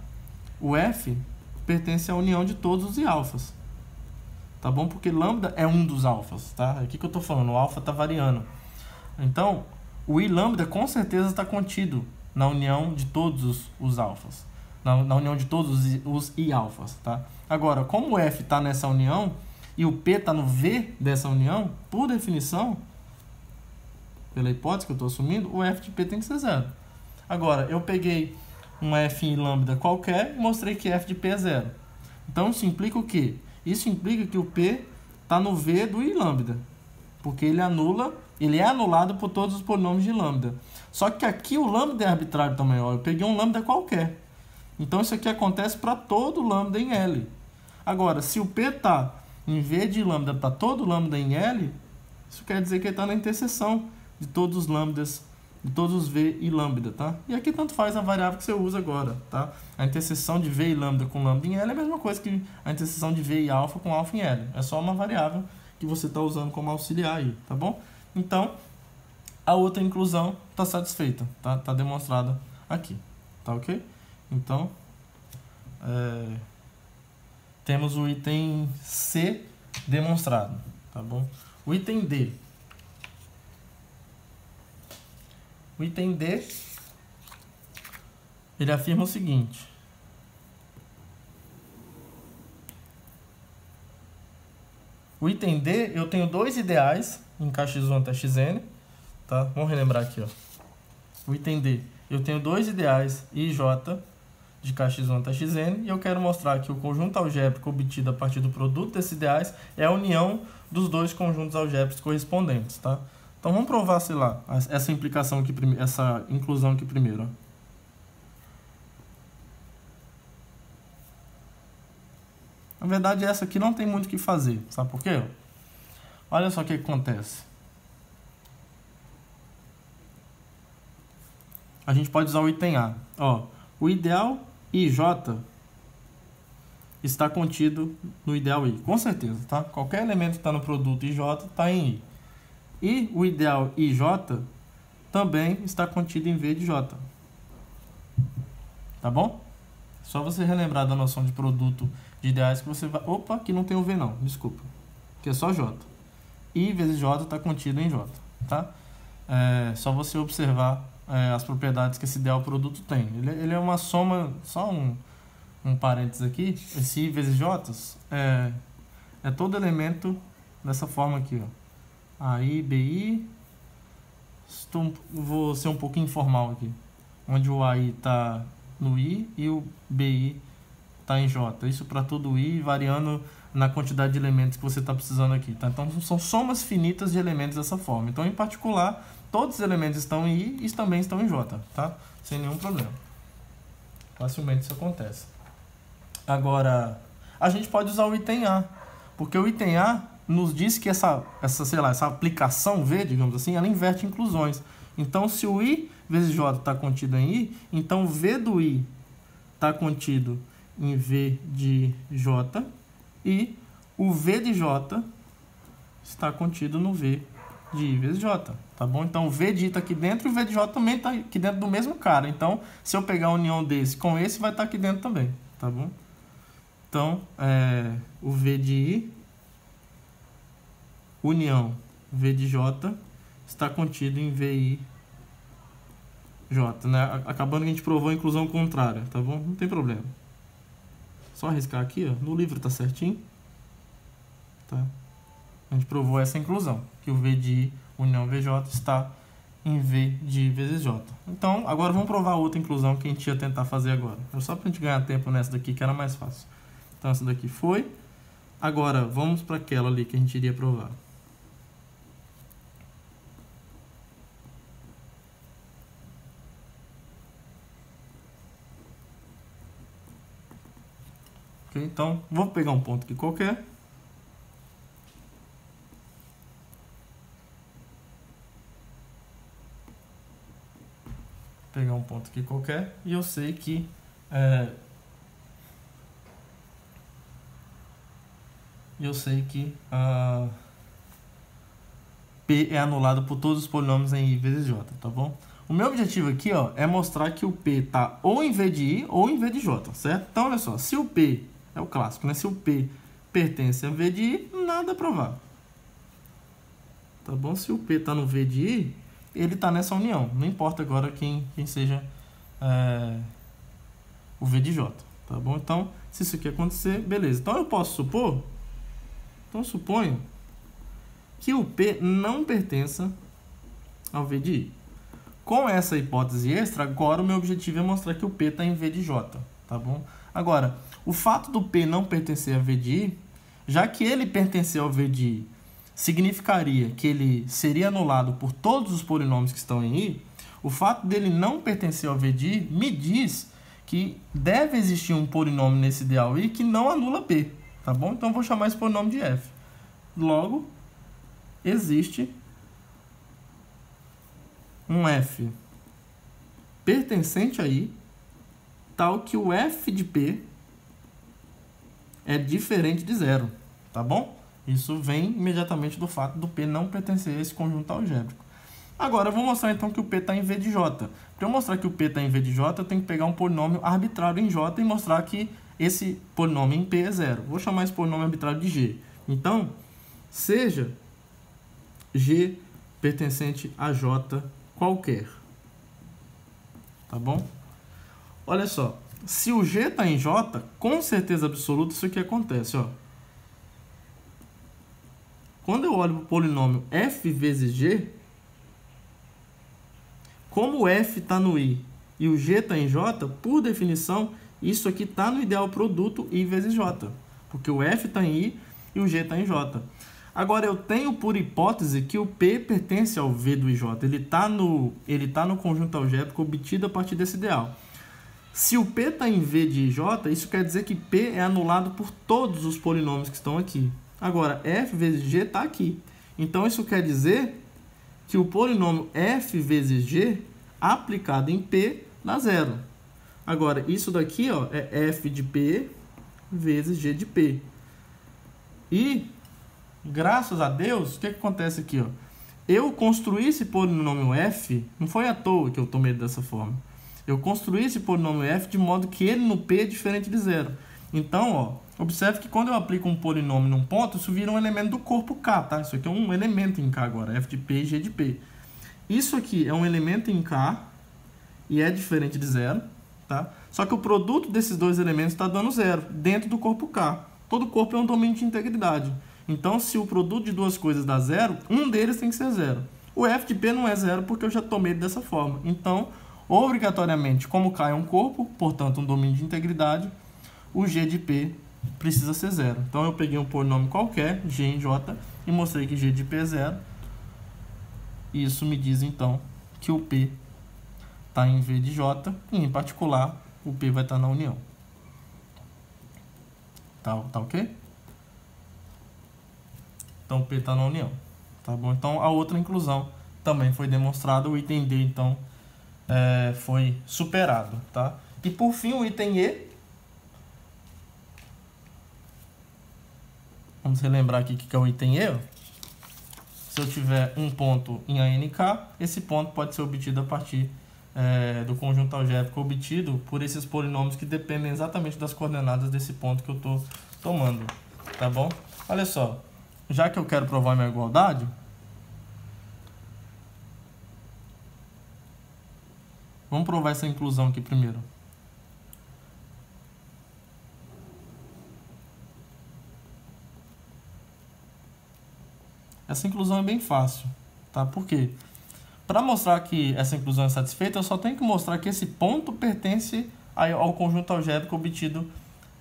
o F pertence à união de todos os I alfas. Tá bom? Porque lambda é um dos alfas, tá? É aqui que eu tô falando, o alfa tá variando. Então, o I lambda com certeza está contido na união de todos os, os alfas. Na, na união de todos os, os I alfas, tá? Agora, como o F tá nessa união e o P tá no V dessa união, por definição, pela hipótese que eu tô assumindo, o F de P tem que ser zero. Agora, eu peguei um F em lambda qualquer e mostrei que F de P é zero. Então, isso implica o quê? Isso implica que o P está no V do I lambda, porque ele anula, ele é anulado por todos os polinômios de lambda. Só que aqui o lambda é arbitrário também, ó. Eu peguei um lambda qualquer. Então isso aqui acontece para todo lambda em L. Agora, se o P está em V de lambda para todo lambda em L, isso quer dizer que ele está na interseção de todos os lambdas, de todos os V e lambda, tá? E aqui tanto faz a variável que você usa agora, tá? A interseção de V e lambda com lambda em L é a mesma coisa que a interseção de V e alfa com alfa em L. É só uma variável que você está usando como auxiliar aí, tá bom? Então, a outra inclusão está satisfeita, tá? Está demonstrada aqui, tá ok? Então, é... temos o item C demonstrado, tá bom? O item D. O item D, ele afirma o seguinte. O item D, eu tenho dois ideais em K X um até X N, tá? Vamos relembrar aqui, ó. O item D, eu tenho dois ideais I e J de K X um até X N, e eu quero mostrar que o conjunto algébrico obtido a partir do produto desses ideais é a união dos dois conjuntos algébricos correspondentes, tá? Então vamos provar, sei lá, essa implicação aqui, essa inclusão aqui primeiro. Na verdade, essa aqui não tem muito o que fazer. Sabe por quê? Olha só o que acontece. A gente pode usar o item A. Ó, o ideal I J está contido no ideal I. Com certeza, tá? Qualquer elemento que está no produto I J está em I. E o ideal I J também está contido em V de J. Tá bom? Só você relembrar da noção de produto de ideais que você vai... Opa, aqui não tem o V não, desculpa. Aqui é só J. I vezes J está contido em J, tá? É só você observar é, as propriedades que esse ideal produto tem. Ele, ele é uma soma... Só um, um parênteses aqui. Esse I vezes J é, é todo elemento dessa forma aqui, ó. A I, B I... Estou, vou ser um pouco informal aqui. Onde o A I está no I e o B I está em J. Isso para todo I, variando na quantidade de elementos que você está precisando aqui, tá? Então são somas finitas de elementos dessa forma. Então, em particular, todos os elementos estão em I e também estão em J, tá? Sem nenhum problema. Facilmente isso acontece. Agora, a gente pode usar o item A, porque o item A nos diz que essa, essa, sei lá, essa aplicação V, digamos assim, ela inverte inclusões. Então, se o I vezes J está contido em I, então V do I está contido em V de J e o V de J está contido no V de I vezes J, tá bom? Então, o V de I está aqui dentro e o V de J também está aqui dentro do mesmo cara. Então, se eu pegar a união desse com esse, vai estar aqui dentro também, tá bom? Então, é, o V de I, união V de J, está contido em V I J, né? Acabando que a gente provou a inclusão contrária, tá bom? Não tem problema. Só arriscar aqui, ó. No livro tá certinho. Tá? A gente provou essa inclusão, que o V de I, união V J, está em V de I vezes J. Então, agora vamos provar outra inclusão que a gente ia tentar fazer agora. Só pra gente ganhar tempo nessa daqui, que era mais fácil. Então, essa daqui foi. Agora, vamos para aquela ali que a gente iria provar. Então, vou pegar um ponto aqui qualquer. Vou pegar um ponto aqui qualquer. E eu sei que é, eu sei que uh, P é anulado por todos os polinômios em I vezes J, tá bom? O meu objetivo aqui, ó, é mostrar que o P está ou em V de I ou em V de J, certo? Então, olha só, se o P... É o clássico, né? Se o P pertence a V de I, nada é provável. Tá bom? Se o P está no V de I, ele está nessa união. Não importa agora quem, quem seja é, o V de J. Tá bom? Então, se isso aqui acontecer, beleza. Então, eu posso supor... Então, suponho que o P não pertença ao V de I. Com essa hipótese extra, agora o meu objetivo é mostrar que o P está em V de J. Tá bom? Agora... O fato do P não pertencer a V de I, já que ele pertenceu ao V de I, significaria que ele seria anulado por todos os polinômios que estão em I, o fato dele não pertencer ao V de I me diz que deve existir um polinômio nesse ideal I que não anula P, tá bom? Então, eu vou chamar esse polinômio de F. Logo, existe um F pertencente a I, tal que o F de P é diferente de zero, tá bom? Isso vem imediatamente do fato do P não pertencer a esse conjunto algébrico. Agora eu vou mostrar então que o P está em V de J. Para eu mostrar que o P está em V de J, eu tenho que pegar um polinômio arbitrário em J e mostrar que esse polinômio em P é zero. Vou chamar esse polinômio arbitrário de G. Então, seja G pertencente a J qualquer, tá bom? Olha só. Se o G está em J, com certeza absoluta isso aqui acontece, ó. Quando eu olho para o polinômio F vezes G, como o F está no I e o G está em J, por definição, isso aqui está no ideal produto I vezes J. Porque o F está em I e o G está em J. Agora, eu tenho por hipótese que o P pertence ao V do I J. Ele está no, ele tá no conjunto algébrico obtido a partir desse ideal. Se o P está em V de J, isso quer dizer que P é anulado por todos os polinômios que estão aqui. Agora, F vezes G está aqui. Então, isso quer dizer que o polinômio F vezes G, aplicado em P, dá zero. Agora, isso daqui ó, é F de P vezes G de P. E, graças a Deus, o que, que acontece aqui? Ó? Eu construí esse polinômio F, não foi à toa que eu tomei dessa forma. Eu construí esse polinômio F de modo que ele no P é diferente de zero. Então, ó, observe que quando eu aplico um polinômio num ponto, isso vira um elemento do corpo K, tá? Isso aqui é um elemento em K agora, F de P e G de P. Isso aqui é um elemento em K e é diferente de zero, tá? Só que o produto desses dois elementos está dando zero dentro do corpo K. Todo corpo é um domínio de integridade. Então, se o produto de duas coisas dá zero, um deles tem que ser zero. O F de P não é zero porque eu já tomei dessa forma. Então, obrigatoriamente, como K é um corpo, portanto um domínio de integridade, o G de P precisa ser zero. Então eu peguei um polinômio qualquer, G em J, e mostrei que G de P é zero. E isso me diz, então, que o P está em V de J, e, em particular, o P vai estar na união. Tá, tá ok? Então, o P está na união. Tá bom? Então, a outra inclusão também foi demonstrada. O item D, então, é, foi superado. Tá? E, por fim, o item E. Vamos relembrar aqui o que é o item E. Se eu tiver um ponto em A N K, esse ponto pode ser obtido a partir é, do conjunto algébrico obtido por esses polinômios que dependem exatamente das coordenadas desse ponto que eu estou tomando. Tá bom? Olha só. Já que eu quero provar minha igualdade, vamos provar essa inclusão aqui primeiro. Essa inclusão é bem fácil, tá? Por quê? Para mostrar que essa inclusão é satisfeita, eu só tenho que mostrar que esse ponto pertence ao conjunto algébrico obtido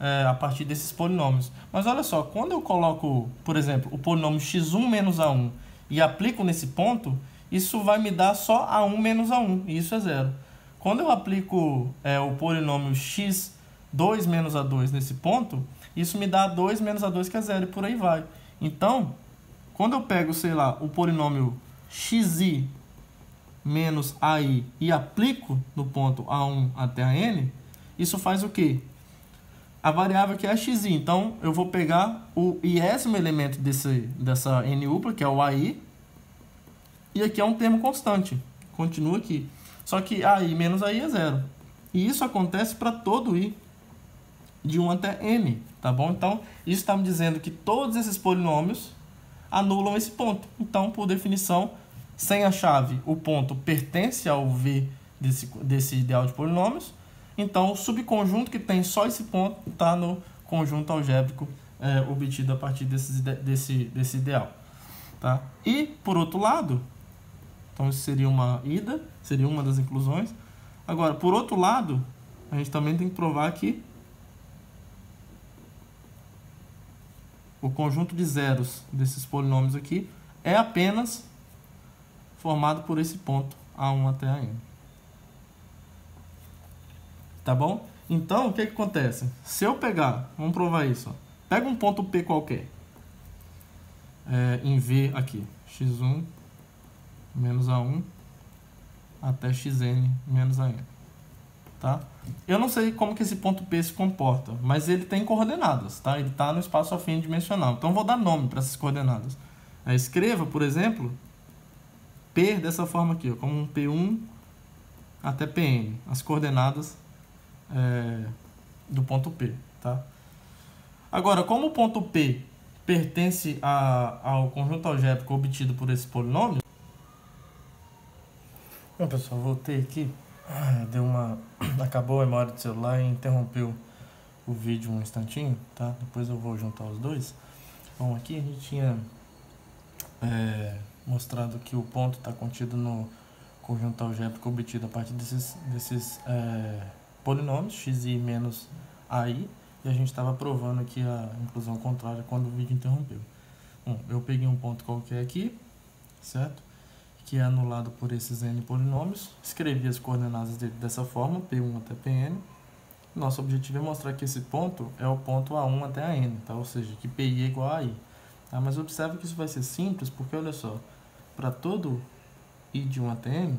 É, a partir desses polinômios. Mas olha só, quando eu coloco, por exemplo, o polinômio x um menos a um e aplico nesse ponto, isso vai me dar só a um menos a um, e isso é zero. Quando eu aplico é, o polinômio x dois menos a dois nesse ponto, isso me dá a dois menos a dois, que é zero, e por aí vai. Então, quando eu pego, sei lá, o polinômio xi menos ai e aplico no ponto a um até a n, isso faz o quê? A variável que é xi, então eu vou pegar o iésimo elemento desse, dessa n upla, que é o ai, e aqui é um termo constante, continua aqui. Só que ai menos ai é zero. E isso acontece para todo i, de um até n, tá bom? Então, isso está me dizendo que todos esses polinômios anulam esse ponto. Então, por definição, sem a chave, o ponto pertence ao V desse, desse ideal de polinômios. Então, o subconjunto que tem só esse ponto está no conjunto algébrico é, obtido a partir desse, desse, desse ideal. Tá? E, por outro lado, então isso seria uma ida, seria uma das inclusões. Agora, por outro lado, a gente também tem que provar que o conjunto de zeros desses polinômios aqui é apenas formado por esse ponto a um até a n. Tá bom? Então, o que, que acontece? Se eu pegar, vamos provar isso. Ó. Pega um ponto P qualquer. É, em V aqui. x um menos a um até xn menos a n. Tá? Eu não sei como que esse ponto P se comporta, mas ele tem coordenadas. Tá? Ele está no espaço affine dimensional. Então, eu vou dar nome para essas coordenadas. É, escreva, por exemplo, P dessa forma aqui. Ó, como um P um até Pn. As coordenadas... É, do ponto P, tá? Agora, como o ponto P pertence a, ao conjunto algébrico obtido por esse polinômio... Bom, pessoal, voltei aqui. Deu uma... Acabou a memória do celular e interrompeu o vídeo um instantinho, tá? Depois eu vou juntar os dois. Bom, aqui a gente tinha é, mostrado que o ponto está contido no conjunto algébrico obtido a partir desses... desses é, polinômios, xi menos ai, e a gente estava provando aqui a inclusão contrária quando o vídeo interrompeu. Bom, eu peguei um ponto qualquer aqui, certo? Que é anulado por esses n polinômios, escrevi as coordenadas dele dessa forma, P um até Pn, Nosso objetivo é mostrar que esse ponto é o ponto A um até A N, tá? Ou seja, que P I é igual a AI. Tá? Mas observe que isso vai ser simples, porque olha só, para todo I de um até M,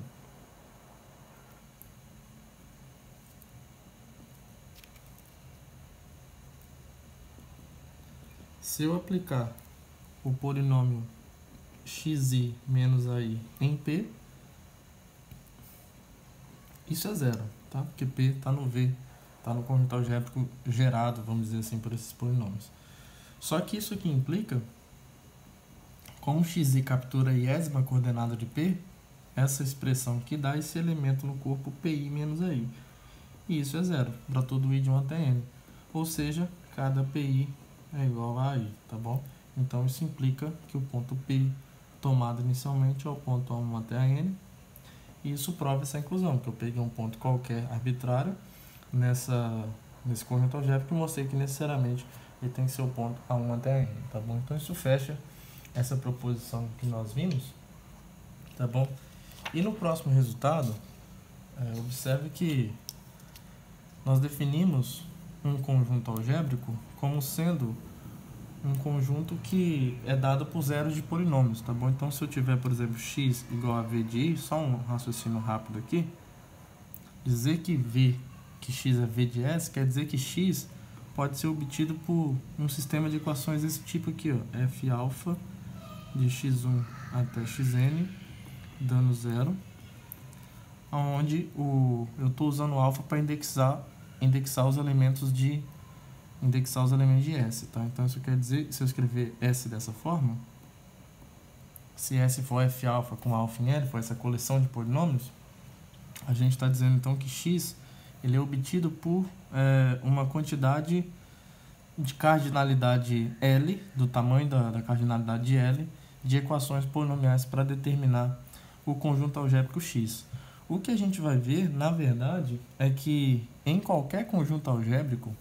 se eu aplicar o polinômio xi menos AI em P, isso é zero, tá? Porque P está no V, está no conjunto algébrico gerado, vamos dizer assim, por esses polinômios. Só que isso aqui implica, como xi captura a iésima coordenada de P, essa expressão que dá esse elemento no corpo Pi menos AI. E isso é zero, para todo I de um até N. Ou seja, cada Pi é igual a AI, tá bom? Então isso implica que o ponto P tomado inicialmente é o ponto A um até A N. E isso prova essa inclusão, que eu peguei um ponto qualquer arbitrário nessa, nesse conjunto algébrico e mostrei que necessariamente ele tem que ser o ponto A um até A N, tá bom? Então isso fecha essa proposição que nós vimos, tá bom? E no próximo resultado, é, observe que nós definimos um conjunto algébrico como sendo um conjunto que é dado por zeros de polinômios, tá bom? Então, se eu tiver, por exemplo, x igual a v de i, só um raciocínio rápido aqui, dizer que v, que x é v de s, quer dizer que x pode ser obtido por um sistema de equações desse tipo aqui, ó, f alfa de x um até xn, dando zero, onde o, eu estou usando o alfa para indexar, indexar os elementos de indexar os elementos de S, tá? Então isso quer dizer, se eu escrever S dessa forma, se S for F alfa com alfa em L, for essa coleção de polinômios, a gente está dizendo então que X ele é obtido por é, uma quantidade de cardinalidade L, do tamanho da, da cardinalidade de L, de equações polinomiais para determinar o conjunto algébrico X. O que a gente vai ver, na verdade, é que em qualquer conjunto algébrico,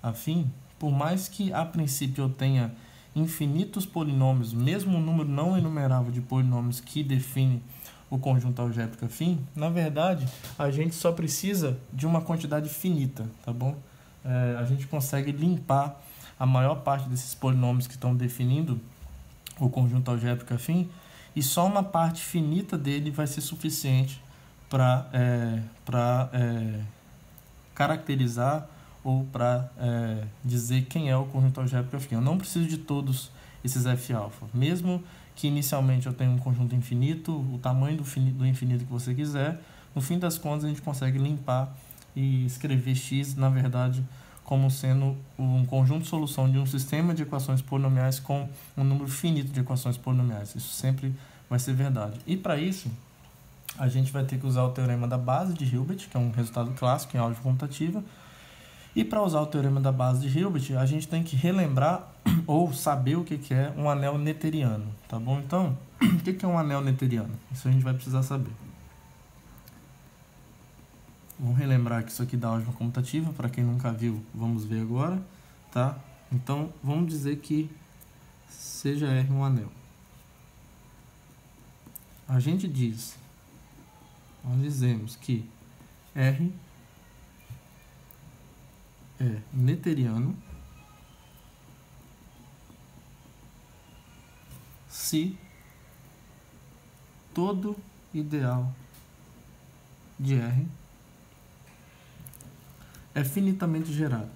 afim, por mais que a princípio eu tenha infinitos polinômios, mesmo um número não enumerável de polinômios que define o conjunto algébrico afim, na verdade a gente só precisa de uma quantidade finita, tá bom? É, a gente consegue limpar a maior parte desses polinômios que estão definindo o conjunto algébrico afim e só uma parte finita dele vai ser suficiente para é, para é, caracterizar ou para é, dizer quem é o conjunto algébrico afim. Eu não preciso de todos esses F-alfa. Mesmo que inicialmente eu tenha um conjunto infinito, o tamanho do infinito, do infinito que você quiser, no fim das contas a gente consegue limpar e escrever X, na verdade, como sendo um conjunto de solução de um sistema de equações polinomiais com um número finito de equações polinomiais. Isso sempre vai ser verdade. E para isso, a gente vai ter que usar o teorema da base de Hilbert, que é um resultado clássico em álgebra computativa. E para usar o teorema da base de Hilbert, a gente tem que relembrar ou saber o que é um anel noetheriano, tá bom? Então, o que é um anel noetheriano? Isso a gente vai precisar saber. Vamos relembrar que isso aqui dá álgebra comutativa, para quem nunca viu, vamos ver agora, tá? Então, vamos dizer que seja R um anel. A gente diz, nós dizemos que R é noetheriano se todo ideal de R é finitamente gerado.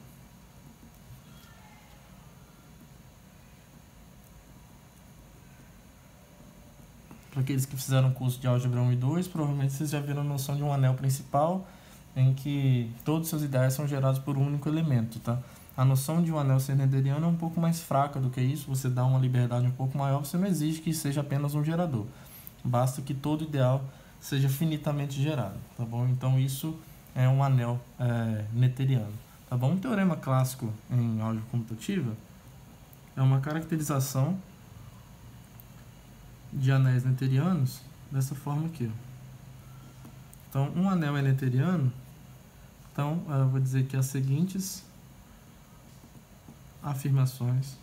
Para aqueles que fizeram curso de álgebra um e dois, provavelmente vocês já viram a noção de um anel principal, em que todos os seus ideais são gerados por um único elemento, tá? A noção de um anel ser noetheriano é um pouco mais fraca do que isso, você dá uma liberdade um pouco maior, você não exige que seja apenas um gerador. Basta que todo ideal seja finitamente gerado, tá bom? Então isso é um anel é, noetheriano, tá bom? Um teorema clássico em álgebra computativa é uma caracterização de anéis noetherianos dessa forma aqui, ó. Então, um anel é noetheriano. Então, eu vou dizer que as seguintes afirmações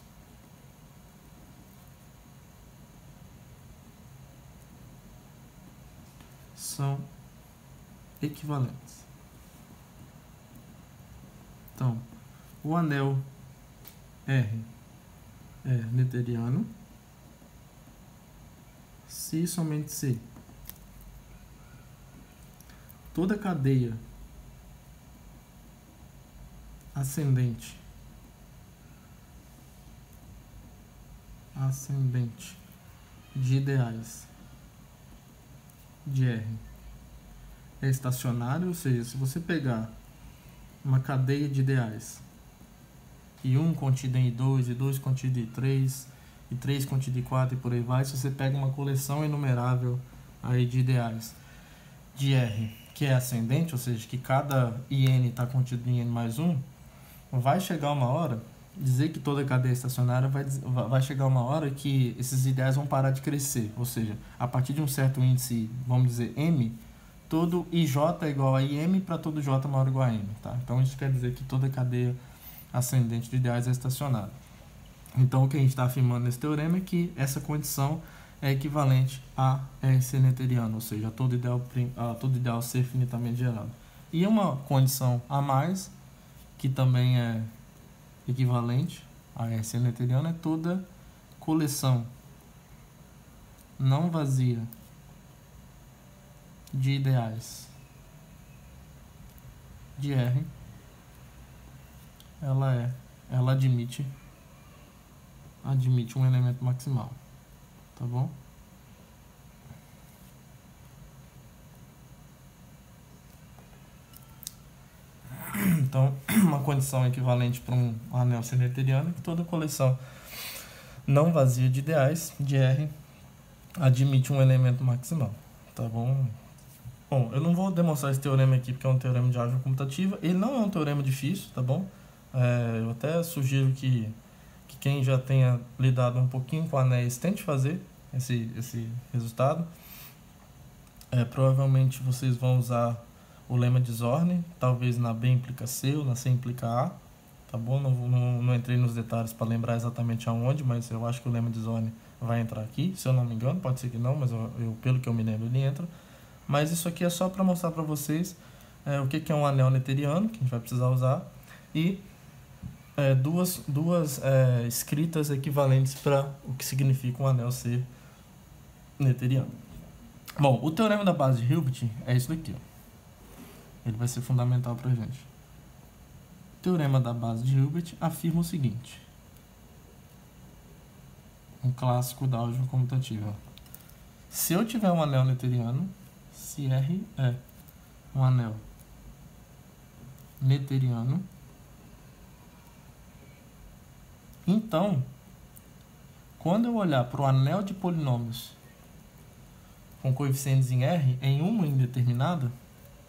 são equivalentes. Então, o anel R é noetheriano se somente se toda cadeia ascendente ascendente de ideais de R é estacionária, ou seja, se você pegar uma cadeia de ideais e um contido em I dois, e dois contido em I três, e três contido em I quatro e por aí vai, se você pega uma coleção inumerável aí de ideais de R que é ascendente, ou seja, que cada I N está contido em N mais um, vai chegar uma hora, dizer que toda cadeia estacionária vai, vai chegar uma hora que esses ideais vão parar de crescer, ou seja, a partir de um certo índice, vamos dizer M, todo I J é igual a I M para todo J maior ou igual a M, tá? Então isso quer dizer que toda cadeia ascendente de ideais é estacionária. Então o que a gente está afirmando nesse teorema é que essa condição é equivalente a R ser noetheriano, ou seja, a todo ideal, a todo ideal ser finitamente gerado. E uma condição a mais, que também é equivalente a R ser noetheriano, é toda coleção não vazia de ideais de R, ela é, ela admite, admite um elemento maximal, tá bom? Então, uma condição equivalente para um anel noetheriano é que toda coleção não vazia de ideais de R admite um elemento maximal, tá bom? Bom, eu não vou demonstrar esse teorema aqui porque é um teorema de álgebra computativa. Ele não é um teorema difícil, tá bom? É, eu até sugiro que, que quem já tenha lidado um pouquinho com anéis tente fazer esse, esse resultado. É, provavelmente vocês vão usar o lema de Zorn, talvez na B implica C ou na C implica A, tá bom? Não, não, não entrei nos detalhes para lembrar exatamente aonde, mas eu acho que o lema de Zorn vai entrar aqui, se eu não me engano, pode ser que não, mas eu, eu, pelo que eu me lembro ele entra. Mas isso aqui é só para mostrar para vocês é, o que, que é um anel noetheriano, que a gente vai precisar usar, e é, duas, duas é, escritas equivalentes para o que significa um anel ser noetheriano. Bom, o teorema da base de Hilbert é isso daqui. Ó. Ele vai ser fundamental para a gente. O teorema da base de Hilbert afirma o seguinte. Um clássico da álgebra computativa. Se eu tiver um anel noetheriano, se R é um anel noetheriano, então, quando eu olhar para o anel de polinômios com coeficientes em R, em uma indeterminada,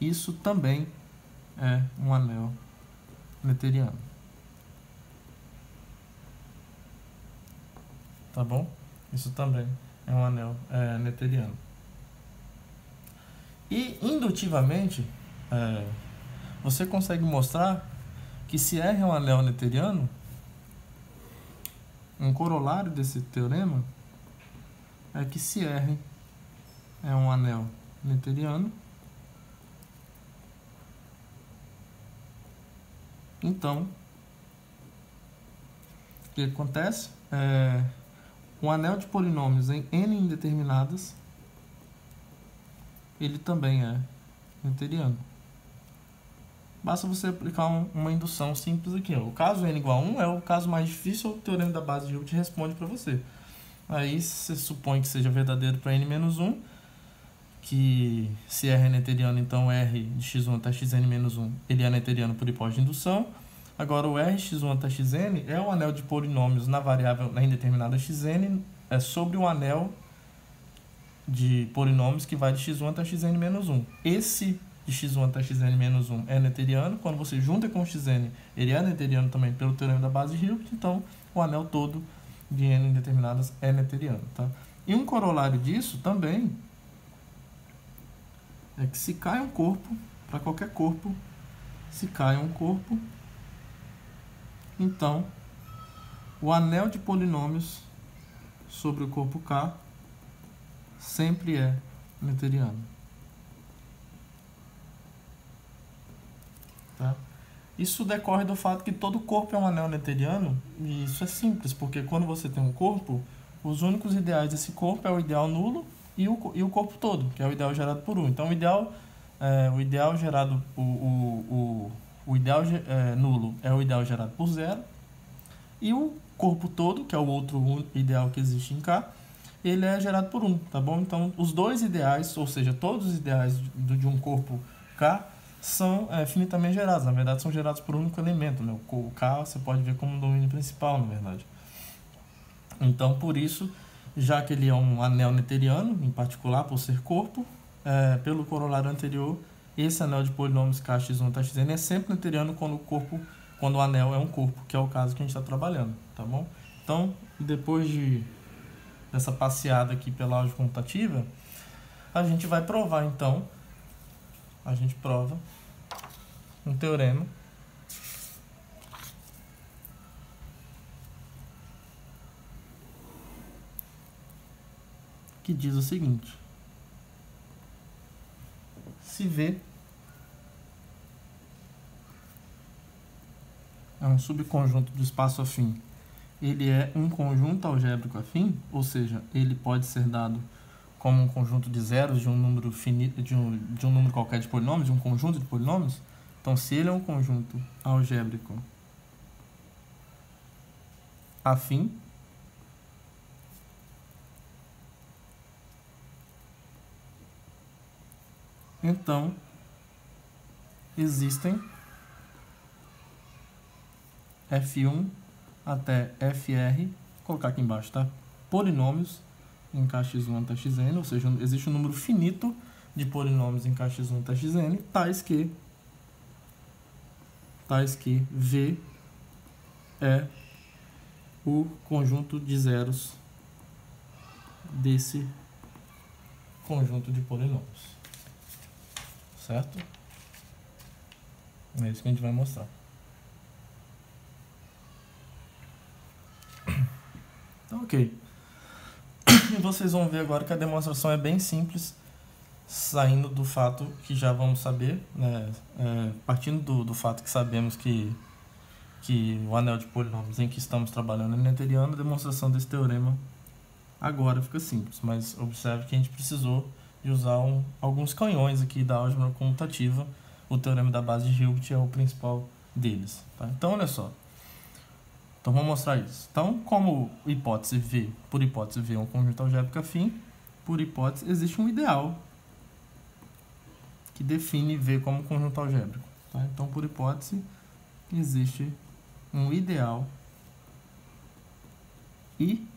isso também é um anel noetheriano. Tá bom? Isso também é um anel é, noetheriano. E, indutivamente, é, você consegue mostrar que se R é um anel noetheriano, um corolário desse teorema é que se R é um anel noetheriano, então, o que acontece? É, um anel de polinômios em N indeterminadas, ele também é noetheriano. Basta você aplicar um, uma indução simples aqui. Ó. O caso N igual a um é o caso mais difícil, o teorema da base de Hilbert responde para você. Aí você supõe que seja verdadeiro para N menos um, que se R é noetheriano, então R de x um até xn menos um, ele é noetheriano por hipótese de indução. Agora o R x um até xn é um anel de polinômios na variável na indeterminada xn, é sobre o anel de polinômios que vai de x um até xn menos um. Esse de x um até xn menos um é noetheriano. Quando você junta com xn, ele é noetheriano também pelo teorema da base de Hilbert. Então, o anel todo de N indeterminadas é noetheriano. Tá? E um corolário disso também é que se cai um corpo, para qualquer corpo, se cai um corpo, então, o anel de polinômios sobre o corpo K sempre é noetheriano. Tá? Isso decorre do fato que todo corpo é um anel noetheriano, e isso é simples, porque quando você tem um corpo, os únicos ideais desse corpo é o ideal nulo e o, e o corpo todo, que é o ideal gerado por um. Então, o ideal, é, o ideal gerado o, o, o, o ideal é, nulo é o ideal gerado por zero, e o corpo todo, que é o outro ideal que existe em K, ele é gerado por um, tá bom? Então, os dois ideais, ou seja, todos os ideais de, de um corpo K, são é, finitamente gerados, na verdade são gerados por um único elemento, né? O K você pode ver como um domínio principal, na verdade. Então, por isso, já que ele é um anel noetheriano, em particular por ser corpo, é, pelo corolário anterior, esse anel de polinômios K x um e Xn é sempre noetheriano quando o corpo, quando o anel é um corpo, que é o caso que a gente está trabalhando, tá bom? Então, depois de, dessa passeada aqui pela álgebra computativa, a gente vai provar, então, a gente prova um teorema que diz o seguinte: se V é um subconjunto do espaço afim, ele é um conjunto algébrico afim, ou seja, ele pode ser dado como um conjunto de zeros de um número finito, de um, de um número qualquer de polinômios, de um conjunto de polinômios. Então, se ele é um conjunto algébrico afim, então existem F um até F R, vou colocar aqui embaixo, tá? Polinômios em K x um até Xn, ou seja, existe um número finito de polinômios em K x um até Xn, tais que, tais que V é o conjunto de zeros desse conjunto de polinômios, certo? É isso que a gente vai mostrar. Então, ok. E vocês vão ver agora que a demonstração é bem simples, saindo do fato que já vamos saber, né? É, partindo do, do fato que sabemos que, que o anel de polinômios em que estamos trabalhando é noetheriano, a demonstração desse teorema agora fica simples, mas observe que a gente precisou de usar um, alguns canhões aqui da álgebra comutativa. O teorema da base de Hilbert é o principal deles, tá? Então, olha só. Então, vamos mostrar isso. Então, como hipótese V, por hipótese V é um conjunto algébrico afim, por hipótese existe um ideal que define V como conjunto algébrico, tá? Então, por hipótese, existe um ideal I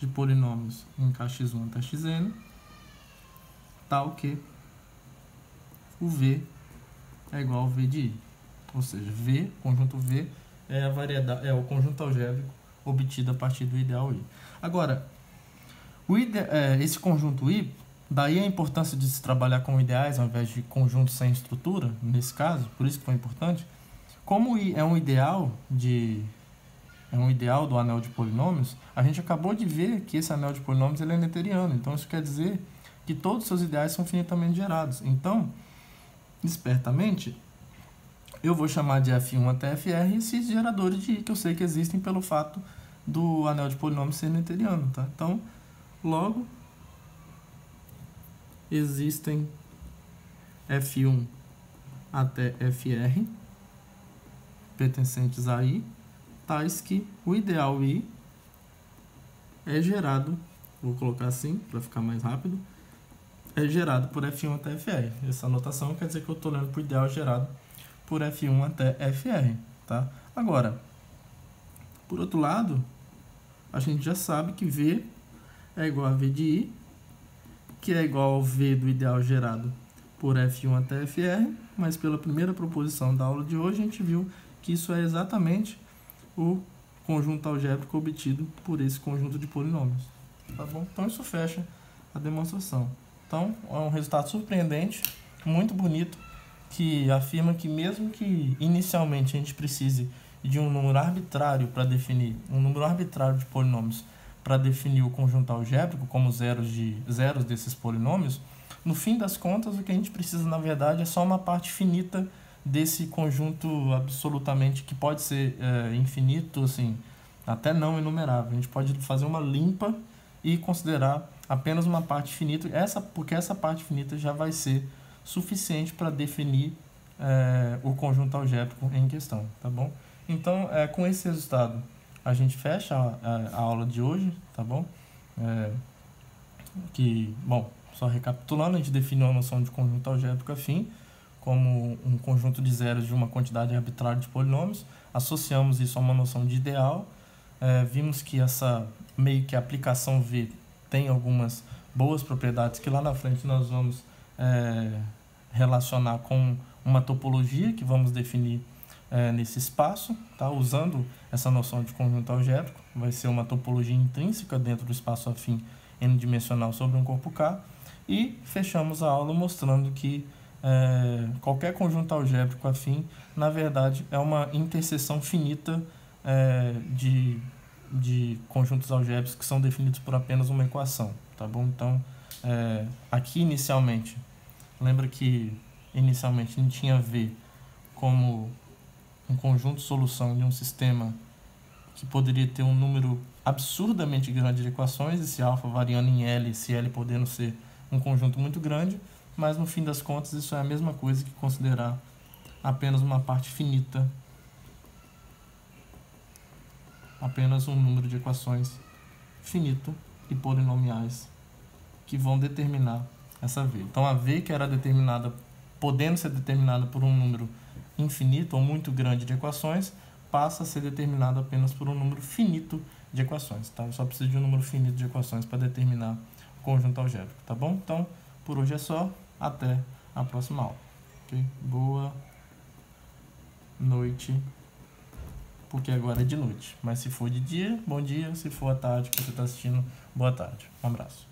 de polinômios em K x um até Xn, tal que o V é igual ao V de I. Ou seja, V, conjunto V, é, a variedade, é o conjunto algébrico obtido a partir do ideal I. Agora, o ide, é, esse conjunto I, daí a importância de se trabalhar com ideais ao invés de conjuntos sem estrutura, nesse caso, por isso que foi importante. Como o I é um ideal, de, é um ideal do anel de polinômios, a gente acabou de ver que esse anel de polinômios ele é noetheriano. Então, isso quer dizer que todos os seus ideais são finitamente gerados. Então, espertamente, eu vou chamar de F um até F R esses geradores de I que eu sei que existem pelo fato do anel de polinômio ser noetheriano, tá? Então, logo, existem F um até F R pertencentes a I, tais que o ideal I é gerado, vou colocar assim para ficar mais rápido, é gerado por F um até F R. Essa anotação quer dizer que eu estou olhando para o ideal gerado por F um até F R, tá? Agora, por outro lado, a gente já sabe que V é igual a V de I, que é igual ao V do ideal gerado por F um até F R, mas pela primeira proposição da aula de hoje, a gente viu que isso é exatamente o conjunto algébrico obtido por esse conjunto de polinômios, tá bom? Então, isso fecha a demonstração. Então, é um resultado surpreendente, muito bonito, que afirma que mesmo que inicialmente a gente precise de um número arbitrário para definir, um número arbitrário de polinômios para definir o conjunto algébrico como zeros, de, zeros desses polinômios, no fim das contas o que a gente precisa na verdade é só uma parte finita desse conjunto absolutamente que pode ser é, infinito, assim, até não enumerável. A gente pode fazer uma limpa e considerar apenas uma parte finita, essa, porque essa parte finita já vai ser suficiente para definir é, o conjunto algébrico em questão, tá bom? Então, é, com esse resultado, a gente fecha a, a, a aula de hoje, tá bom? É, que, bom, só recapitulando, a gente definiu a noção de conjunto algébrico afim como um conjunto de zeros de uma quantidade arbitrária de polinômios, associamos isso a uma noção de ideal, é, vimos que essa meio que a aplicação V tem algumas boas propriedades que lá na frente nós vamos é, relacionar com uma topologia que vamos definir é, nesse espaço, tá? Usando essa noção de conjunto algébrico, vai ser uma topologia intrínseca dentro do espaço afim n-dimensional sobre um corpo K, e fechamos a aula mostrando que É, qualquer conjunto algébrico afim, na verdade, é uma interseção finita é, de, de conjuntos algébricos que são definidos por apenas uma equação, tá bom? Então, é, aqui inicialmente, lembra que inicialmente a gente tinha V como um conjunto de solução de um sistema que poderia ter um número absurdamente grande de equações, esse alfa variando em L, esse L podendo ser um conjunto muito grande, mas no fim das contas isso é a mesma coisa que considerar apenas uma parte finita, apenas um número de equações finito e polinomiais que vão determinar essa V. Então a V que era determinada, podendo ser determinada por um número infinito ou muito grande de equações, passa a ser determinada apenas por um número finito de equações, tá? Eu só preciso de um número finito de equações para determinar o conjunto algébrico, tá bom? Então, por hoje é só, até a próxima aula. Okay? Boa noite, porque agora é de noite. Mas se for de dia, bom dia. Se for à tarde, que você está assistindo, boa tarde. Um abraço.